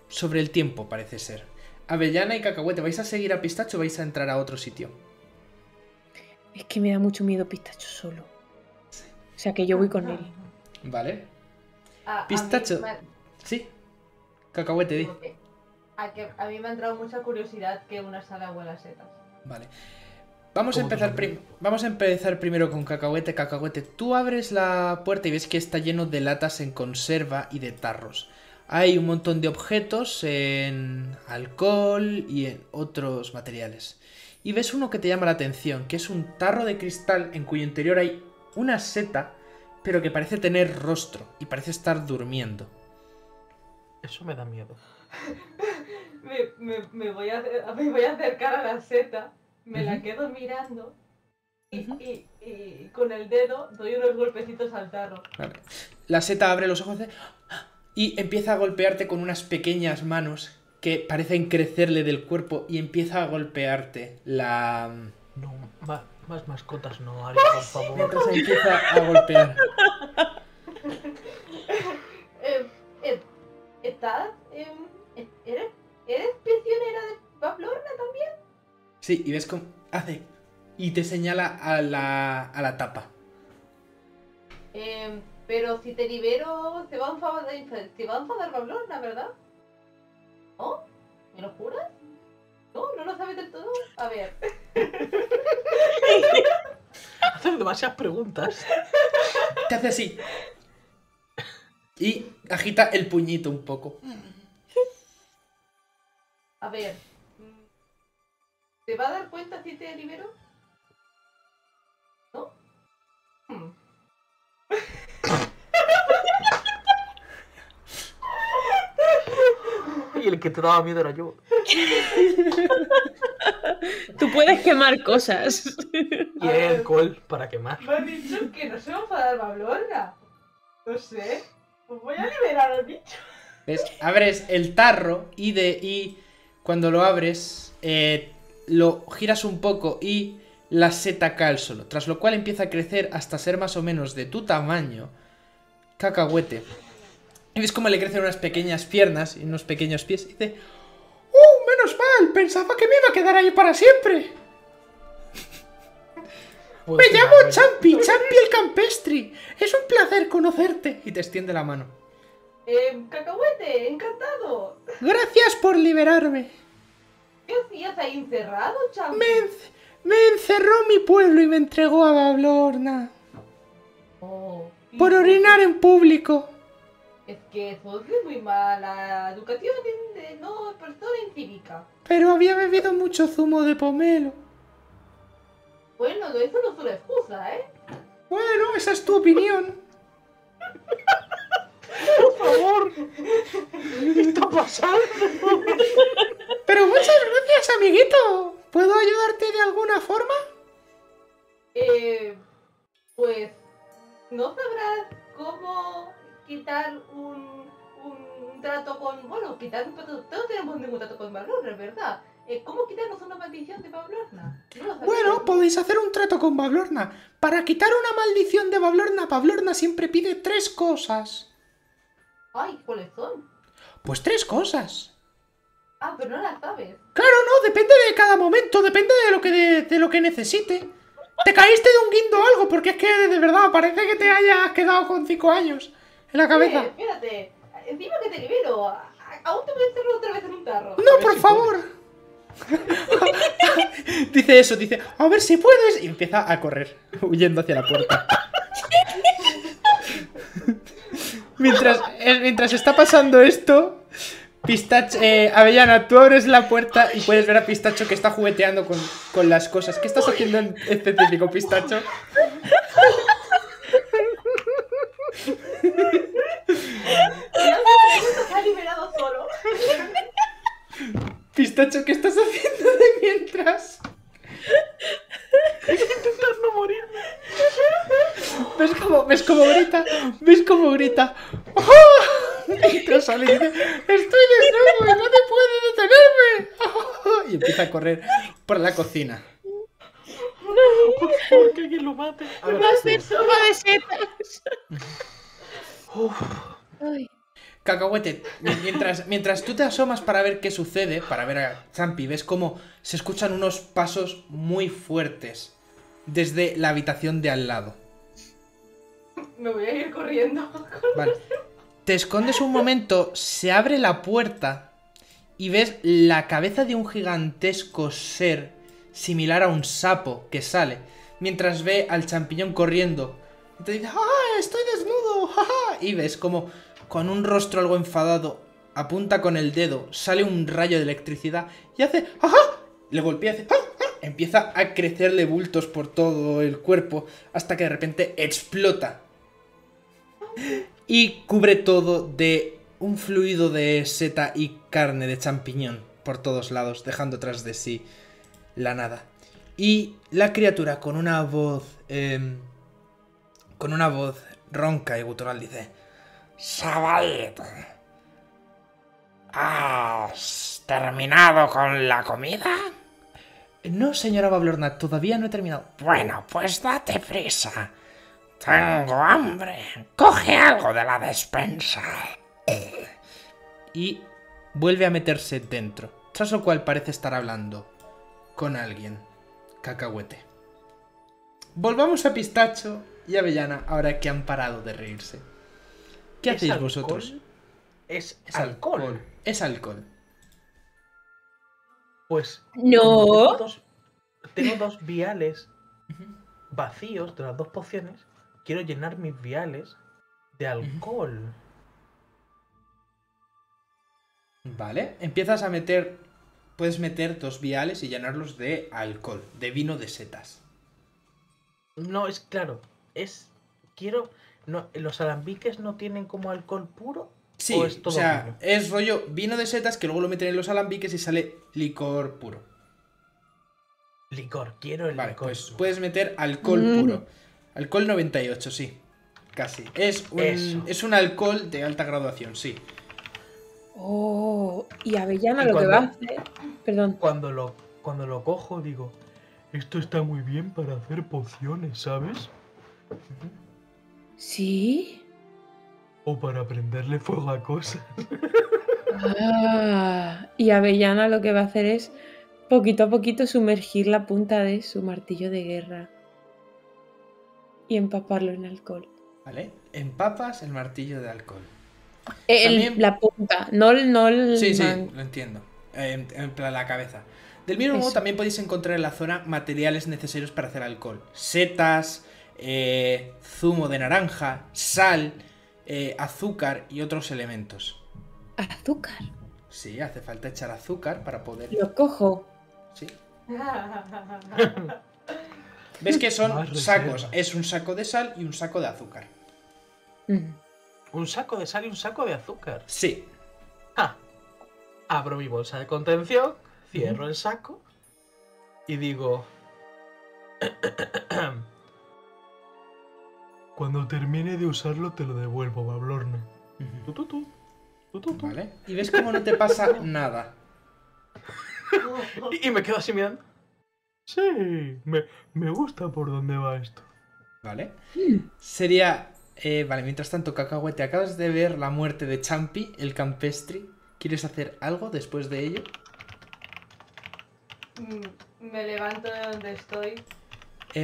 Sobre el tiempo, parece ser. Avellana y Cacahuete, ¿vais a seguir a Pistacho o vais a entrar a otro sitio? Es que me da mucho miedo Pistacho solo. O sea que yo voy con él. Vale. Pistacho. Sí. Cacahuete, di. A mí me ha entrado mucha curiosidad que una sala huela a setas. Vale. Vamos a empezar primero con Cacahuete. Cacahuete, tú abres la puerta y ves que está lleno de latas en conserva y de tarros. Hay un montón de objetos en alcohol y en otros materiales. Y ves uno que te llama la atención, que es un tarro de cristal en cuyo interior hay una seta, pero que parece tener rostro y parece estar durmiendo. Eso me da miedo. me voy a acercar a la seta, me la quedo mirando y, y con el dedo doy unos golpecitos al tarro. Vale. La seta abre los ojos y empieza a golpearte con unas pequeñas manos que parecen crecerle del cuerpo y empieza a golpearte la... No, más mascotas no, Ari, por favor. Entonces empieza a golpear. ¿Eres prisionera de Bavlorna también? Sí, y ves cómo hace y te señala a la tapa. Pero si te libero se va a enfadar Bavlorna, ¿verdad? ¿No? ¿Me lo juras? No, no lo sabes del todo. A ver. Haces demasiadas preguntas. Te hace así. Y agita el puñito un poco. A ver. ¿Te va a dar cuenta si te libero? ¿No? Y el que te daba miedo era yo. Tú puedes quemar cosas. Y hay alcohol para quemar. Me han dicho que no se va a enfadar Bavlorna. No sé. Pues voy a liberar al bicho. ¿Ves? Abres el tarro y cuando lo abres, lo giras un poco y la seta cae al suelo. Tras lo cual empieza a crecer hasta ser más o menos de tu tamaño, Cacahuete. Y ves cómo le crecen unas pequeñas piernas y unos pequeños pies. Y dice: ¡Oh, menos mal! Pensaba que me iba a quedar ahí para siempre. Me llamo Champi el Campestri. Es un placer conocerte. Y te extiende la mano. Cacahuete, encantado. Gracias por liberarme. ¿Qué hacías ahí encerrado, Champi? Me encerró mi pueblo y me entregó a Bavlorna. Oh, por orinar en público. Es que sos de muy mala educación, no persona incívica. Pero había bebido mucho zumo de pomelo. Bueno, eso no es una excusa, ¿eh? Bueno, esa es tu opinión. Por favor. ¿Qué está pasando? Pero muchas gracias, amiguito. ¿Puedo ayudarte de alguna forma? Pues... ¿No sabrás cómo... quitar un trato con... Bueno, quitar un trato... Todos tenemos ningún trato con Bavlorna, ¿verdad? ¿Cómo quitarnos una maldición de Bavlorna? No, bueno, podéis hacer un trato con Bavlorna. Para quitar una maldición de Bavlorna, Bavlorna siempre pide 3 cosas. Ay, ¿cuáles son? Pues 3 cosas. Ah, pero no las sabes. Claro, no, depende de cada momento, depende de lo que necesite. Te caíste de un guindo o algo, porque es que de verdad parece que te hayas quedado con 5 años. En la cabeza. Espérate, encima que te libero. Aún te voy a encerrar otra vez en un tarro. No, por favor. Dice eso, dice, a ver si puedes. Y empieza a correr, huyendo hacia la puerta. mientras está pasando esto, Pistacho, Avellana, tú abres la puerta y puedes ver a Pistacho que está jugueteando con las cosas. ¿Qué estás haciendo en específico, Pistacho? Se ha liberado solo. Pistacho, ¿qué estás haciendo de mientras? Intentar no morir. ¿Ves cómo grita? ¡Oh! Mientras sale y dice: ¡Estoy desnudo y no te puedes detenerme! ¡Oh! Y empieza a correr por la cocina. Por favor, que alguien lo mate. Va a ser sopa de setas. Ay. Cacahuete, mientras tú te asomas para ver qué sucede, para ver a Champi, ves cómo se escuchan unos pasos muy fuertes desde la habitación de al lado. Me voy a ir corriendo. Vale. Te escondes un momento, se abre la puerta y ves la cabeza de un gigantesco ser similar a un sapo que sale, mientras ve al champiñón corriendo. Y te dice, ¡ah, estoy desnudo! ¡Ja, ja! Y ves como, con un rostro algo enfadado, apunta con el dedo, sale un rayo de electricidad y hace, ¡ja, ja! Le golpea y hace, ¡ja, ja! Empieza a crecerle bultos por todo el cuerpo, hasta que de repente explota. Y cubre todo de un fluido de seta y carne de champiñón por todos lados, dejando tras de sí la nada. Y la criatura, con una voz ronca y gutural, dice: Sabaiz, ¿has terminado con la comida? No, señora Bavlorna, todavía no he terminado. Bueno, pues date prisa. Tengo hambre. Coge algo de la despensa. Y vuelve a meterse dentro, tras lo cual parece estar hablando con alguien. Cacahuete. Volvamos a Pistacho y Avellana, ahora que han parado de reírse. ¿Qué hacéis vosotros? Es alcohol. Es alcohol. Pues... ¡No! Tengo dos viales vacíos de las dos pociones. Quiero llenar mis viales de alcohol. Vale, empiezas a meter... Puedes meter dos viales y llenarlos de alcohol, de vino de setas. No, es claro. ¿Los alambiques no tienen como alcohol puro? Sí, o sea, es rollo vino de setas que luego lo meten en los alambiques y sale licor puro. Licor, quiero el licor. Pues puedes meter alcohol puro. Alcohol 98, sí. Casi. Es un alcohol de alta graduación, sí. Oh, y Avellana Cuando lo cojo digo, esto está muy bien para hacer pociones, ¿sabes? Sí... O para prenderle fuego a cosas. Ah, y Avellana lo que va a hacer es poquito a poquito sumergir la punta de su martillo de guerra y empaparlo en alcohol. Vale, empapas el martillo de alcohol. La punta, no el sí, man... sí, lo entiendo. En plan la cabeza. Del mismo modo también podéis encontrar en la zona materiales necesarios para hacer alcohol. Setas, zumo de naranja, sal... azúcar y otros elementos. ¿Azúcar? Sí, hace falta echar azúcar para poder... Lo cojo. Sí. ¿Ves que son sacos? Es un saco de sal y un saco de azúcar. ¿Un saco de sal y un saco de azúcar? Sí. Ah, abro mi bolsa de contención, cierro el saco y digo... Cuando termine de usarlo te lo devuelvo, Bavlorna. Vale. Y ves cómo no te pasa nada. Y me quedo así mirando. Sí, me gusta por dónde va esto. Vale. Sería... vale, mientras tanto, Cacahuete, acabas de ver la muerte de Champi, el Campestri. ¿Quieres hacer algo después de ello? Me levanto de donde estoy.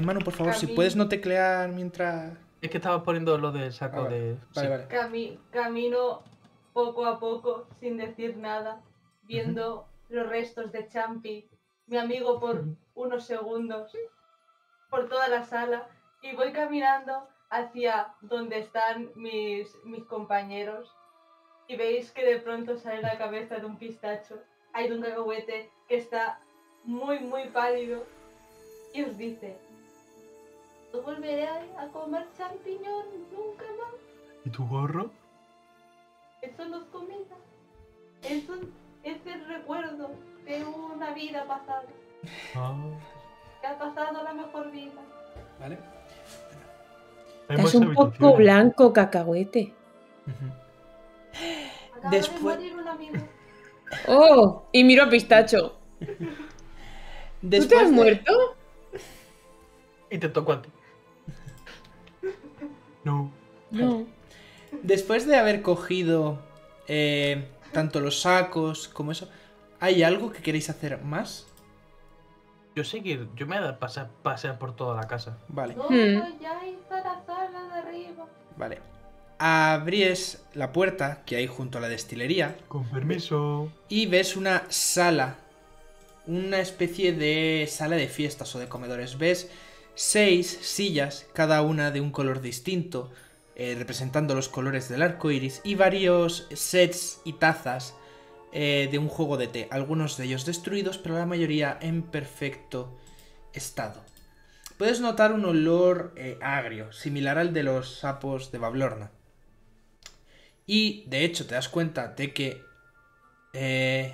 Manu, por favor, si puedes no teclear mientras... Es que estaba poniendo lo del saco de... Vale, vale. Camino poco a poco, sin decir nada, viendo los restos de Champi, mi amigo, por unos segundos, por toda la sala, y voy caminando hacia donde están mis compañeros, y veis que de pronto sale la cabeza de un pistacho, hay un cacahuete que está muy, muy pálido, y os dice... No volveré a comer champiñón nunca más. ¿Y tu gorro? Eso no es comida. Eso es el recuerdo de una vida pasada. Que ha pasado la mejor vida. Vale. Estás un poco blanco, Cacahuete. Después de morir un amigo. Oh, y miro a Pistacho. ¿Tú te has muerto? Y te toco a ti. No. Después de haber cogido tanto los sacos como eso, ¿hay algo que queréis hacer más? Yo me voy a pasear por toda la casa. Vale. Ya está la sala de arriba. Vale. Abrís la puerta que hay junto a la destilería. Con permiso. Y ves una sala una especie de sala de fiestas o de comedores. Ves 6 sillas, cada una de un color distinto, representando los colores del arco iris, y varios sets y tazas de un juego de té. Algunos de ellos destruidos, pero la mayoría en perfecto estado. Puedes notar un olor agrio, similar al de los sapos de Bavlorna. Y, de hecho, te das cuenta de que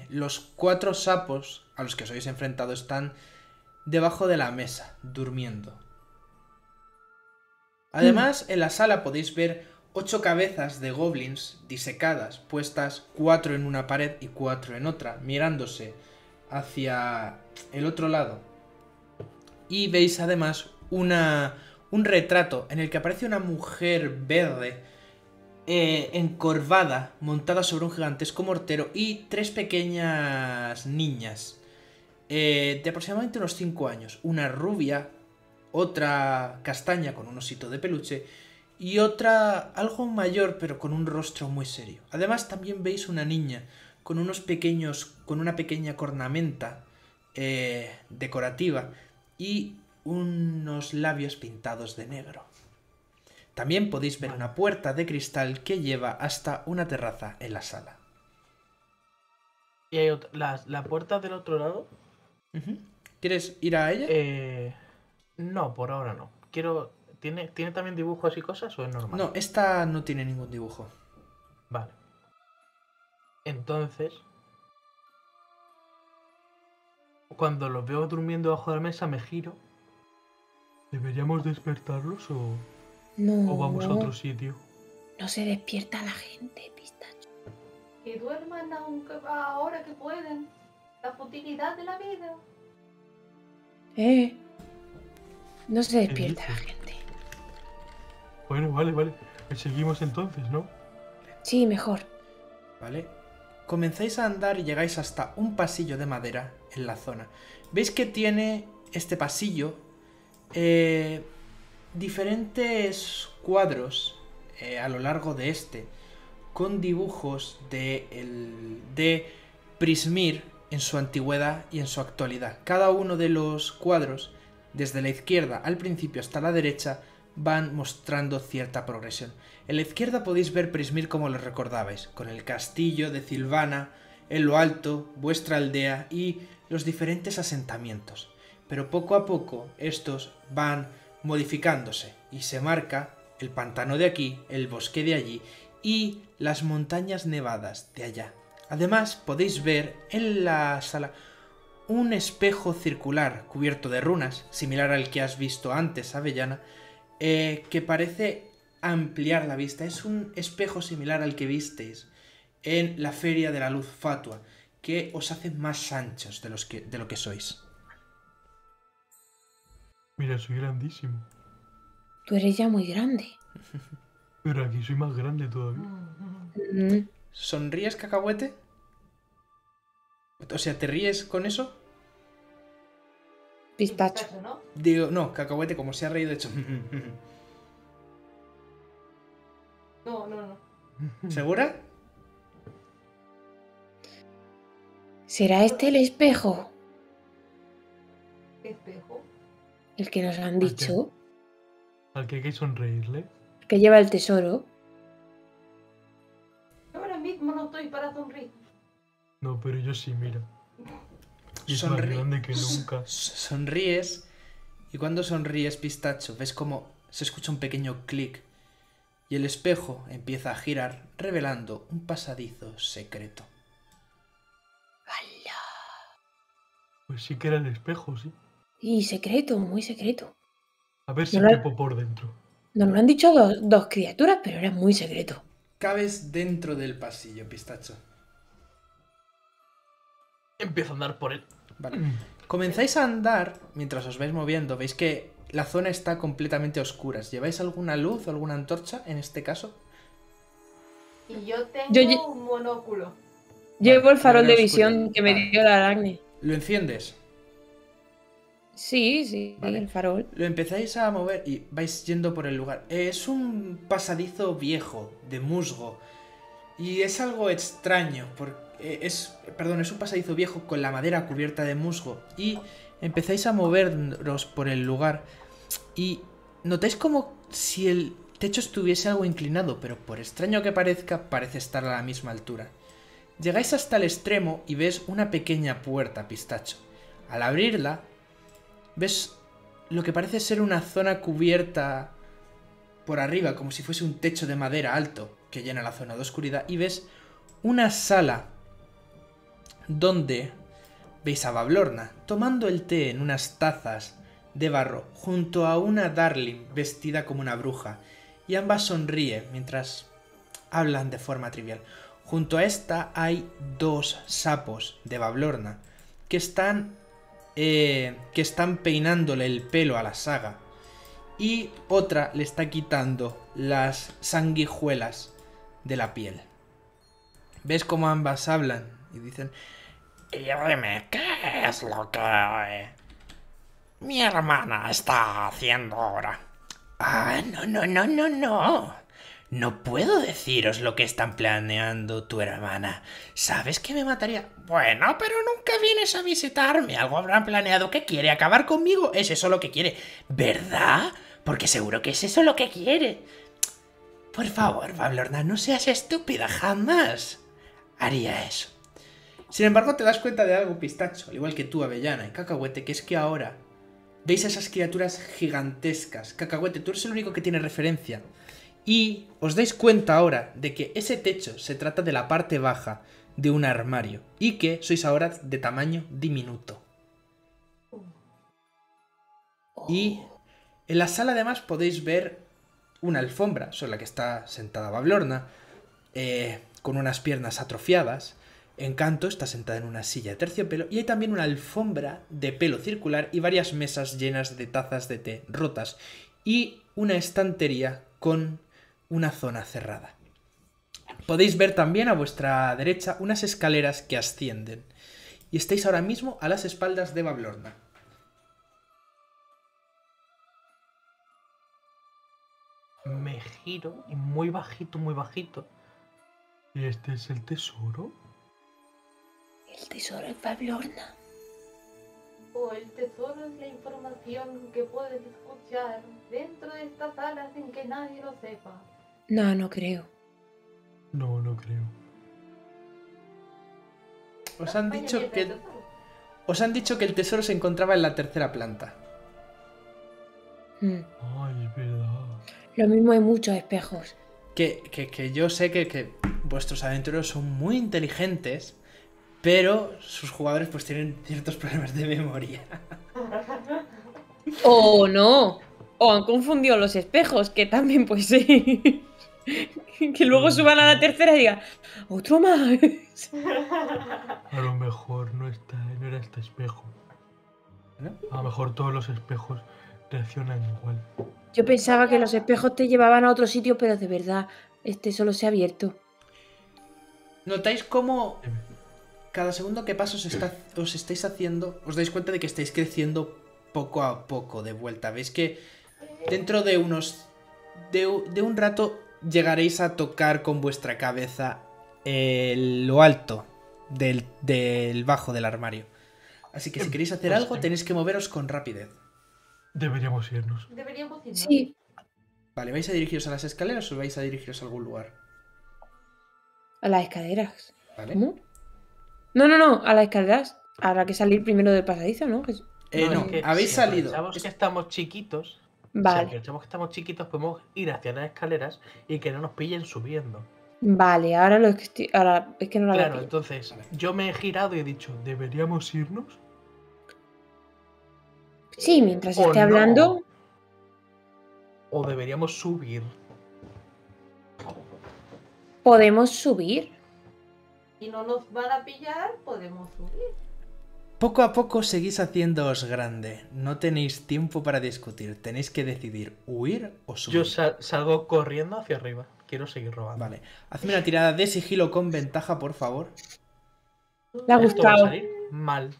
los 4 sapos a los que os habéis enfrentado están debajo de la mesa, durmiendo. Además, en la sala podéis ver 8 cabezas de goblins disecadas, puestas 4 en una pared y 4 en otra, mirándose hacia el otro lado. Y veis además un retrato en el que aparece una mujer verde, encorvada, montada sobre un gigantesco mortero, y 3 pequeñas niñas de aproximadamente unos 5 años. Una rubia, otra castaña con un osito de peluche y otra algo mayor pero con un rostro muy serio. Además también veis una niña con una pequeña cornamenta decorativa y unos labios pintados de negro. También podéis ver una puerta de cristal que lleva hasta una terraza en la sala. ¿Y hay otra, la puerta del otro lado? ¿Quieres ir a ella? No, por ahora no. Quiero... ¿Tiene también dibujos y cosas o es normal? No, esta no tiene ningún dibujo. Vale. Entonces, cuando los veo durmiendo bajo la mesa me giro. ¿Deberíamos despertarlos o...? No, o vamos a otro sitio. No se despierta la gente, Pistacho. Que duerman aunque ahora que pueden. La futilidad de la vida. No se despierta la gente. Bueno, vale. Seguimos entonces, ¿no? Sí, mejor. Vale. Comenzáis a andar y llegáis hasta un pasillo de madera en la zona. ¿Veis que tiene este pasillo? Diferentes cuadros a lo largo de este, con dibujos de Prismeer en su antigüedad y en su actualidad. Cada uno de los cuadros, desde la izquierda al principio hasta la derecha, van mostrando cierta progresión. En la izquierda podéis ver Prismeer como lo recordabais, con el castillo de Silvana, en lo alto, vuestra aldea y los diferentes asentamientos. Pero poco a poco estos van modificándose y se marca el pantano de aquí, el bosque de allí y las montañas nevadas de allá. Además podéis ver en la sala un espejo circular cubierto de runas, similar al que has visto antes, Avellana, que parece ampliar la vista. Es un espejo similar al que visteis en la Feria de la Luz Fatua, que os hace más anchos de lo que sois. Mira, soy grandísimo. Tú eres ya muy grande. Pero aquí soy más grande todavía. ¿Sonríes, Cacahuete? O sea, ¿te ríes con eso? Pistacho, ¿no? Digo, no, Cacahuete, como se ha reído, de hecho. No. ¿Segura? ¿Será este el espejo? ¿Qué espejo? El que nos han dicho. Al que hay que sonreírle. El que lleva el tesoro. Ahora mismo no estoy para sonreír. No, pero yo sí, mira. Y es más grande que nunca. Sonríes. Y cuando sonríes, Pistacho, ves como se escucha un pequeño clic. Y el espejo empieza a girar, revelando un pasadizo secreto. ¡Hala! Pues sí que era el espejo, sí. Y secreto, muy secreto. A ver si quepo por dentro. Nos lo han dicho dos criaturas, pero era muy secreto. Cabes dentro del pasillo, Pistacho. Empiezo a andar por él. Vale. Comenzáis a andar, mientras os vais moviendo, veis que la zona está completamente oscura. ¿Lleváis alguna luz o alguna antorcha en este caso? Y yo tengo un monóculo. Llevo el farol de visión que me dio la Aracne. ¿Lo enciendes? Sí, vale. El farol. Lo empezáis a mover y vais yendo por el lugar. Es un pasadizo viejo, de musgo, Y es algo extraño, porque es un pasadizo viejo con la madera cubierta de musgo. Y empezáis a moveros por el lugar y notáis como si el techo estuviese algo inclinado, pero por extraño que parezca, parece estar a la misma altura. Llegáis hasta el extremo y ves una pequeña puerta, Pistacho. Al abrirla, ves lo que parece ser una zona cubierta por arriba, como si fuese un techo de madera alto que llena la zona de oscuridad, y ves una sala donde veis a Bavlorna tomando el té en unas tazas de barro junto a una Darkling vestida como una bruja, y ambas sonríen mientras hablan de forma trivial. Junto a esta hay dos sapos de Bavlorna que están peinándole el pelo a la saga, y otra le está quitando las sanguijuelas de la piel. ¿Ves cómo ambas hablan? Y dicen: y dime, ¿qué es lo que mi hermana está haciendo ahora? Ah, no. No puedo deciros lo que están planeando tu hermana. ¿Sabes que me mataría? Bueno, pero nunca vienes a visitarme. Algo habrán planeado. ¿Qué quiere? ¿Acabar conmigo? Es eso lo que quiere, ¿verdad? Porque seguro que es eso lo que quiere. Por favor, Bavlorna, no seas estúpida. Jamás haría eso. Sin embargo, te das cuenta de algo, Pistacho, al igual que tú, Avellana y Cacahuete, que es que ahora veis a esas criaturas gigantescas. Cacahuete, tú eres el único que tiene referencia. Y os dais cuenta ahora de que ese techo se trata de la parte baja de un armario y que sois ahora de tamaño diminuto. Y en la sala además podéis ver una alfombra sobre la que está sentada Bavlorna, con unas piernas atrofiadas. Encanto está sentada en una silla de terciopelo, y hay también una alfombra de pelo circular y varias mesas llenas de tazas de té rotas y una estantería con una zona cerrada. Podéis ver también a vuestra derecha unas escaleras que ascienden, y estáis ahora mismo a las espaldas de Bavlorna. Me giro y muy bajito. ¿Este es el tesoro? El tesoro es Bavlorna. O el tesoro es la información que puedes escuchar dentro de esta sala sin que nadie lo sepa. No creo. Os han dicho que el tesoro se encontraba en la tercera planta. Ay, es verdad. Lo mismo, hay muchos espejos. Que yo sé que vuestros aventureros son muy inteligentes, pero sus jugadores pues tienen ciertos problemas de memoria. ¡Oh, no! O han confundido los espejos, que también pues sí. Que luego suban a la tercera y digan: ¡otro más! A lo mejor no era este espejo. A lo mejor todos los espejos reaccionan igual. Yo pensaba que los espejos te llevaban a otro sitio, pero de verdad, este solo se ha abierto. ¿Notáis cómo cada segundo que pasa os dais cuenta de que estáis creciendo poco a poco de vuelta? Veis que dentro de un rato llegaréis a tocar con vuestra cabeza lo alto del bajo del armario. Así que si queréis hacer algo, tenéis que moveros con rapidez. Deberíamos irnos. Sí. Vale, ¿vais a dirigiros a las escaleras o vais a dirigiros a algún lugar? A las escaleras. Vale. ¿Cómo? No, a las escaleras. Habrá que salir primero del pasadizo, ¿no? Habéis salido. Pensamos que estamos chiquitos. Vale. Si pensamos que estamos chiquitos, podemos ir hacia las escaleras y que no nos pillen subiendo. Vale, ahora es que no lo había pillado. Claro, entonces yo me he girado y he dicho: ¿deberíamos irnos? Sí, mientras esté hablando. O deberíamos subir. Podemos subir. Y no nos van a pillar, podemos subir. Poco a poco seguís haciéndoos grande. No tenéis tiempo para discutir. Tenéis que decidir huir o subir. Yo salgo corriendo hacia arriba. Quiero seguir robando. Vale. Hazme una tirada de sigilo con ventaja, por favor. Le ha gustado. Va a salir mal.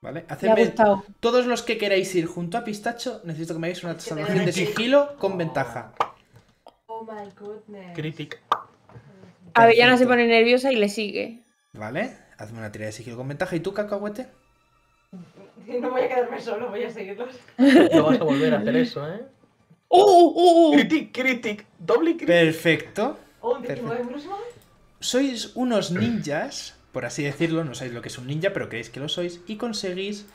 Vale. Hacedme, todos los que queráis ir junto a Pistacho, necesito que me hagáis una salvación de sigilo con ventaja. Oh my goodness. Critic. Avellana se pone nerviosa y le sigue. Vale, hazme una tirada de sigilo con ventaja. ¿Y tú, Cacahuete? No voy a quedarme solo, voy a seguirlos. No vas a volver a hacer eso, ¿eh? ¡Oh! Critic, critic, doble critic. Perfecto. Oh, perfecto. Sois unos ninjas, por así decirlo. No sabéis lo que es un ninja, pero creéis que lo sois. Y conseguís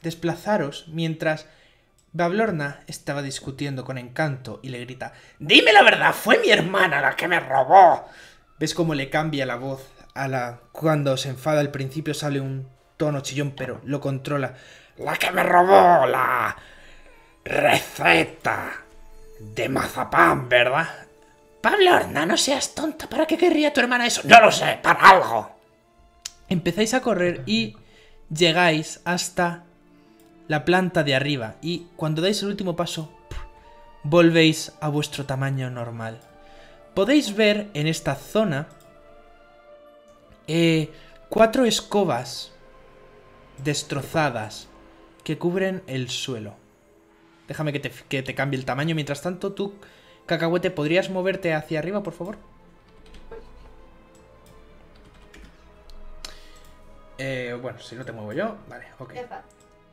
desplazaros mientras Bavlorna estaba discutiendo con Encanto y le grita: ¡Dime la verdad! ¡Fue mi hermana la que me robó! ¿Ves cómo le cambia la voz a la... Cuando se enfada al principio sale un tono chillón, pero lo controla. ¡La que me robó la receta de mazapán, ¿verdad? Bavlorna, no seas tonta. ¿Para qué querría tu hermana eso? ¡No lo sé! ¡Para algo! Empezáis a correr y llegáis hasta la planta de arriba y cuando dais el último paso, volvéis a vuestro tamaño normal. Podéis ver en esta zona 4 escobas destrozadas que cubren el suelo. Déjame que te cambie el tamaño. Mientras tanto, tú, Cacahuete, ¿podrías moverte hacia arriba, por favor? Bueno, si no te muevo yo, vale, ok.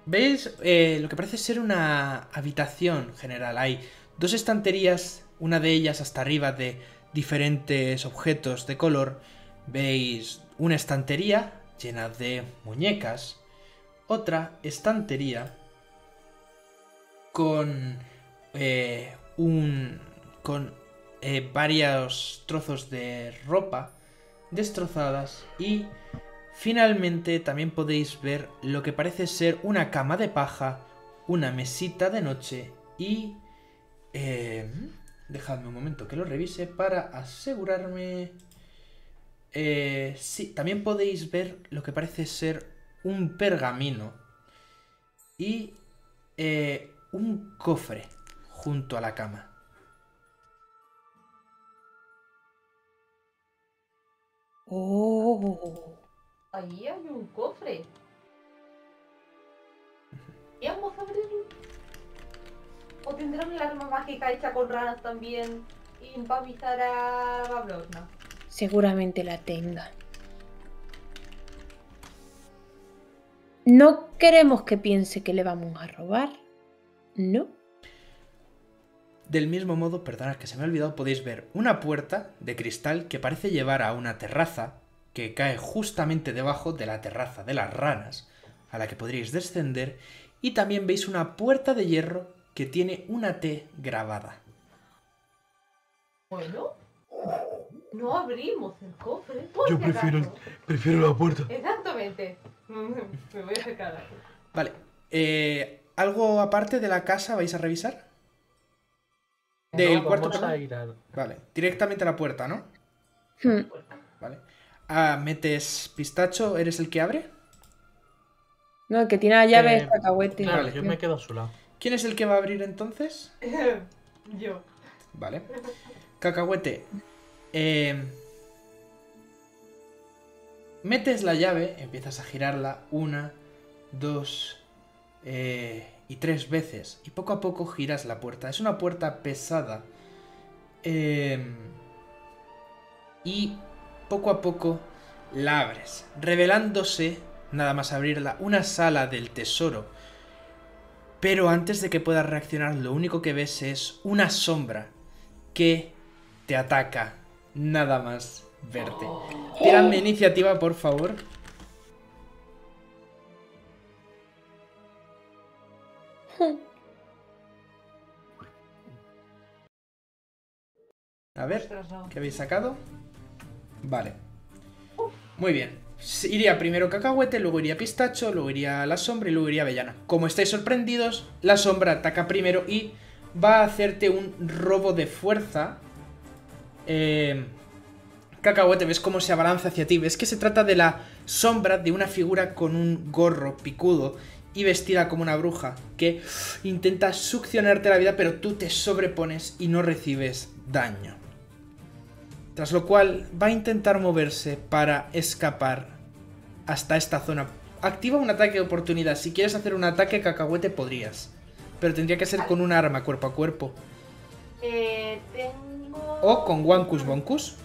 ¿Veis lo que parece ser una habitación general? Hay 2 estanterías, una de ellas hasta arriba de diferentes objetos de color. Veis una estantería llena de muñecas, otra estantería con varios trozos de ropa destrozadas y... Finalmente también podéis ver lo que parece ser una cama de paja, una mesita de noche y... dejadme un momento que lo revise para asegurarme... sí, también podéis ver lo que parece ser un pergamino y un cofre junto a la cama. ¡Oh! Allí hay un cofre. ¿Y vamos a abrirlo? ¿O tendrán el arma mágica hecha con ranas también? Y va a avisar a Bavlorna. Seguramente la tenga. No queremos que piense que le vamos a robar, ¿no? Del mismo modo, perdonad que se me ha olvidado, podéis ver una puerta de cristal que parece llevar a una terraza que cae justamente debajo de la terraza de las ranas, a la que podríais descender, y también veis una puerta de hierro que tiene una T grabada. Bueno, no abrimos el cofre. Yo prefiero la puerta. Exactamente. Me voy a acercar aquí. Vale. ¿Algo aparte de la casa vais a revisar? Del cuarto, perdón. Vale. Directamente a la puerta, ¿no? Vale. Ah, metes Pistacho, ¿eres el que abre? No, el que tiene la llave es Cacahuete. Claro, vale. Yo me quedo a su lado. ¿Quién es el que va a abrir entonces? Yo. Vale. Cacahuete, metes la llave, empiezas a girarla 1, 2 y 3 veces. Y poco a poco giras la puerta. Es una puerta pesada. Y... poco a poco la abres, revelándose, nada más abrirla, una sala del tesoro. Pero antes de que puedas reaccionar, lo único que ves es una sombra que te ataca, nada más verte. Tiradme iniciativa, por favor. A ver, ¿qué habéis sacado? Vale. Muy bien. Iría primero Cacahuete, luego iría Pistacho, luego iría la sombra y luego iría Avellana. Como estáis sorprendidos, la sombra ataca primero y va a hacerte un robo de fuerza. Cacahuete, ves cómo se abalanza hacia ti. Ves que se trata de la sombra de una figura con un gorro picudo y vestida como una bruja que intenta succionarte la vida, pero tú te sobrepones y no recibes daño. Tras lo cual va a intentar moverse para escapar hasta esta zona. Activa un ataque de oportunidad. Si quieres hacer un ataque, Cacahuete, podrías. Pero tendría que ser con un arma cuerpo a cuerpo. Tengo o con Wankus Bonkus.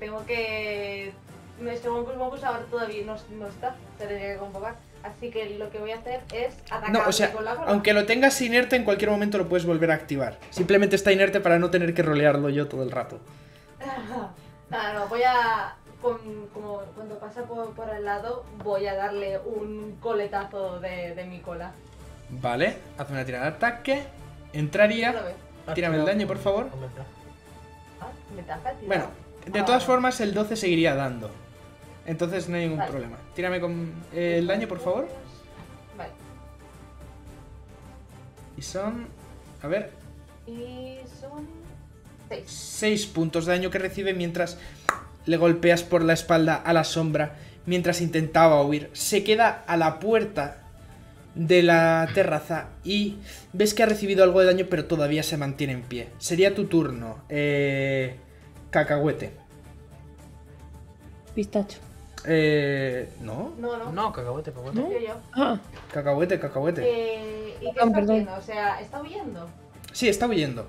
Tengo que... Nuestro Wankus Bonkus ahora todavía no está, se tendría que convocar. Así que lo que voy a hacer es atacar. No, o sea, con la bola. Aunque lo tengas inerte, en cualquier momento lo puedes volver a activar. Simplemente está inerte para no tener que rolearlo yo todo el rato. No, voy a... Como cuando pasa por el lado, voy a darle un coletazo de mi cola. Vale, haz una tirada de ataque. Entraría. Tírame el daño, por favor. Bueno, de todas formas el 12 seguiría dando. Entonces no hay ningún problema. Tírame con el daño, por favor. Vale. Y son... A ver. Y son... 6. 6 puntos de daño que recibe mientras le golpeas por la espalda a la sombra mientras intentaba huir. Se queda a la puerta de la terraza y ves que ha recibido algo de daño, pero todavía se mantiene en pie. Sería tu turno, Cacahuete. Pistacho. No, Cacahuete. ¿No? Yo. Ah. Cacahuete. ¿Y qué está haciendo? O sea, ¿está huyendo? Sí, está huyendo.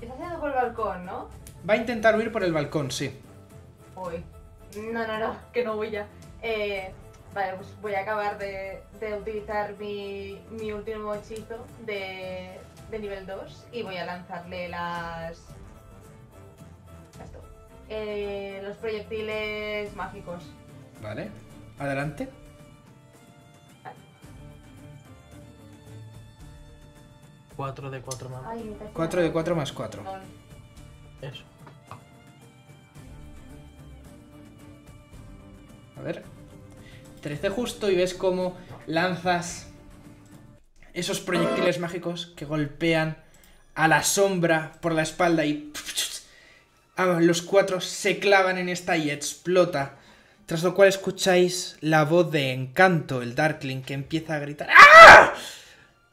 Está haciendo por el balcón, ¿no? Va a intentar huir por el balcón, sí. Uy. No, que no huya. Vale, pues voy a acabar de utilizar mi último hechizo de nivel 2 y voy a lanzarle los proyectiles mágicos. Vale, adelante. Vale. 4 de 4 más. 4 de 4 más 4. Eso. A ver. 13 justo y ves cómo lanzas esos proyectiles mágicos que golpean a la sombra por la espalda y los 4 se clavan en esta y explota, tras lo cual escucháis la voz de Encanto, el Darkling, que empieza a gritar: ¡Ah!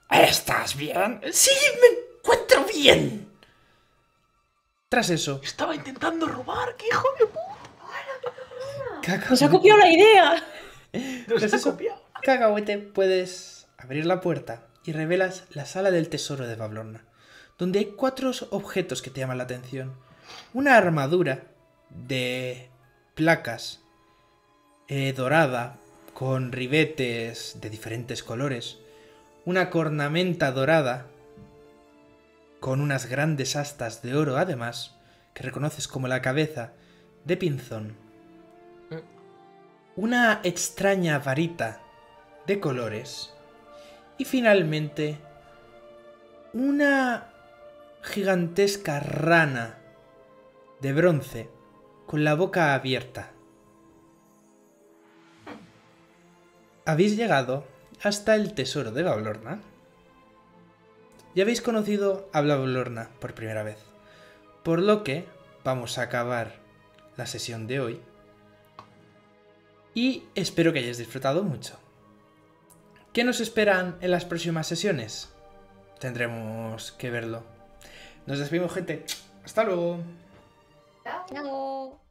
¿Estás bien? ¡Sí, me encuentro bien! Tras eso... Estaba intentando robar, ¡qué hijo de puta! ¡Nos ha copiado la idea! Cacahuete, puedes abrir la puerta y revelas la sala del tesoro de Bavlorna, donde hay 4 objetos que te llaman la atención. Una armadura de placas dorada con ribetes de diferentes colores, una cornamenta dorada con unas grandes astas de oro, además, que reconoces como la cabeza de pinzón. Una extraña varita de colores. Y finalmente, una gigantesca rana de bronce con la boca abierta. Habéis llegado hasta el tesoro de Bavlorna. Ya habéis conocido a Bavlorna por primera vez. Por lo que vamos a acabar la sesión de hoy. Y espero que hayáis disfrutado mucho. ¿Qué nos esperan en las próximas sesiones? Tendremos que verlo. Nos despedimos, gente. Hasta luego. Chao.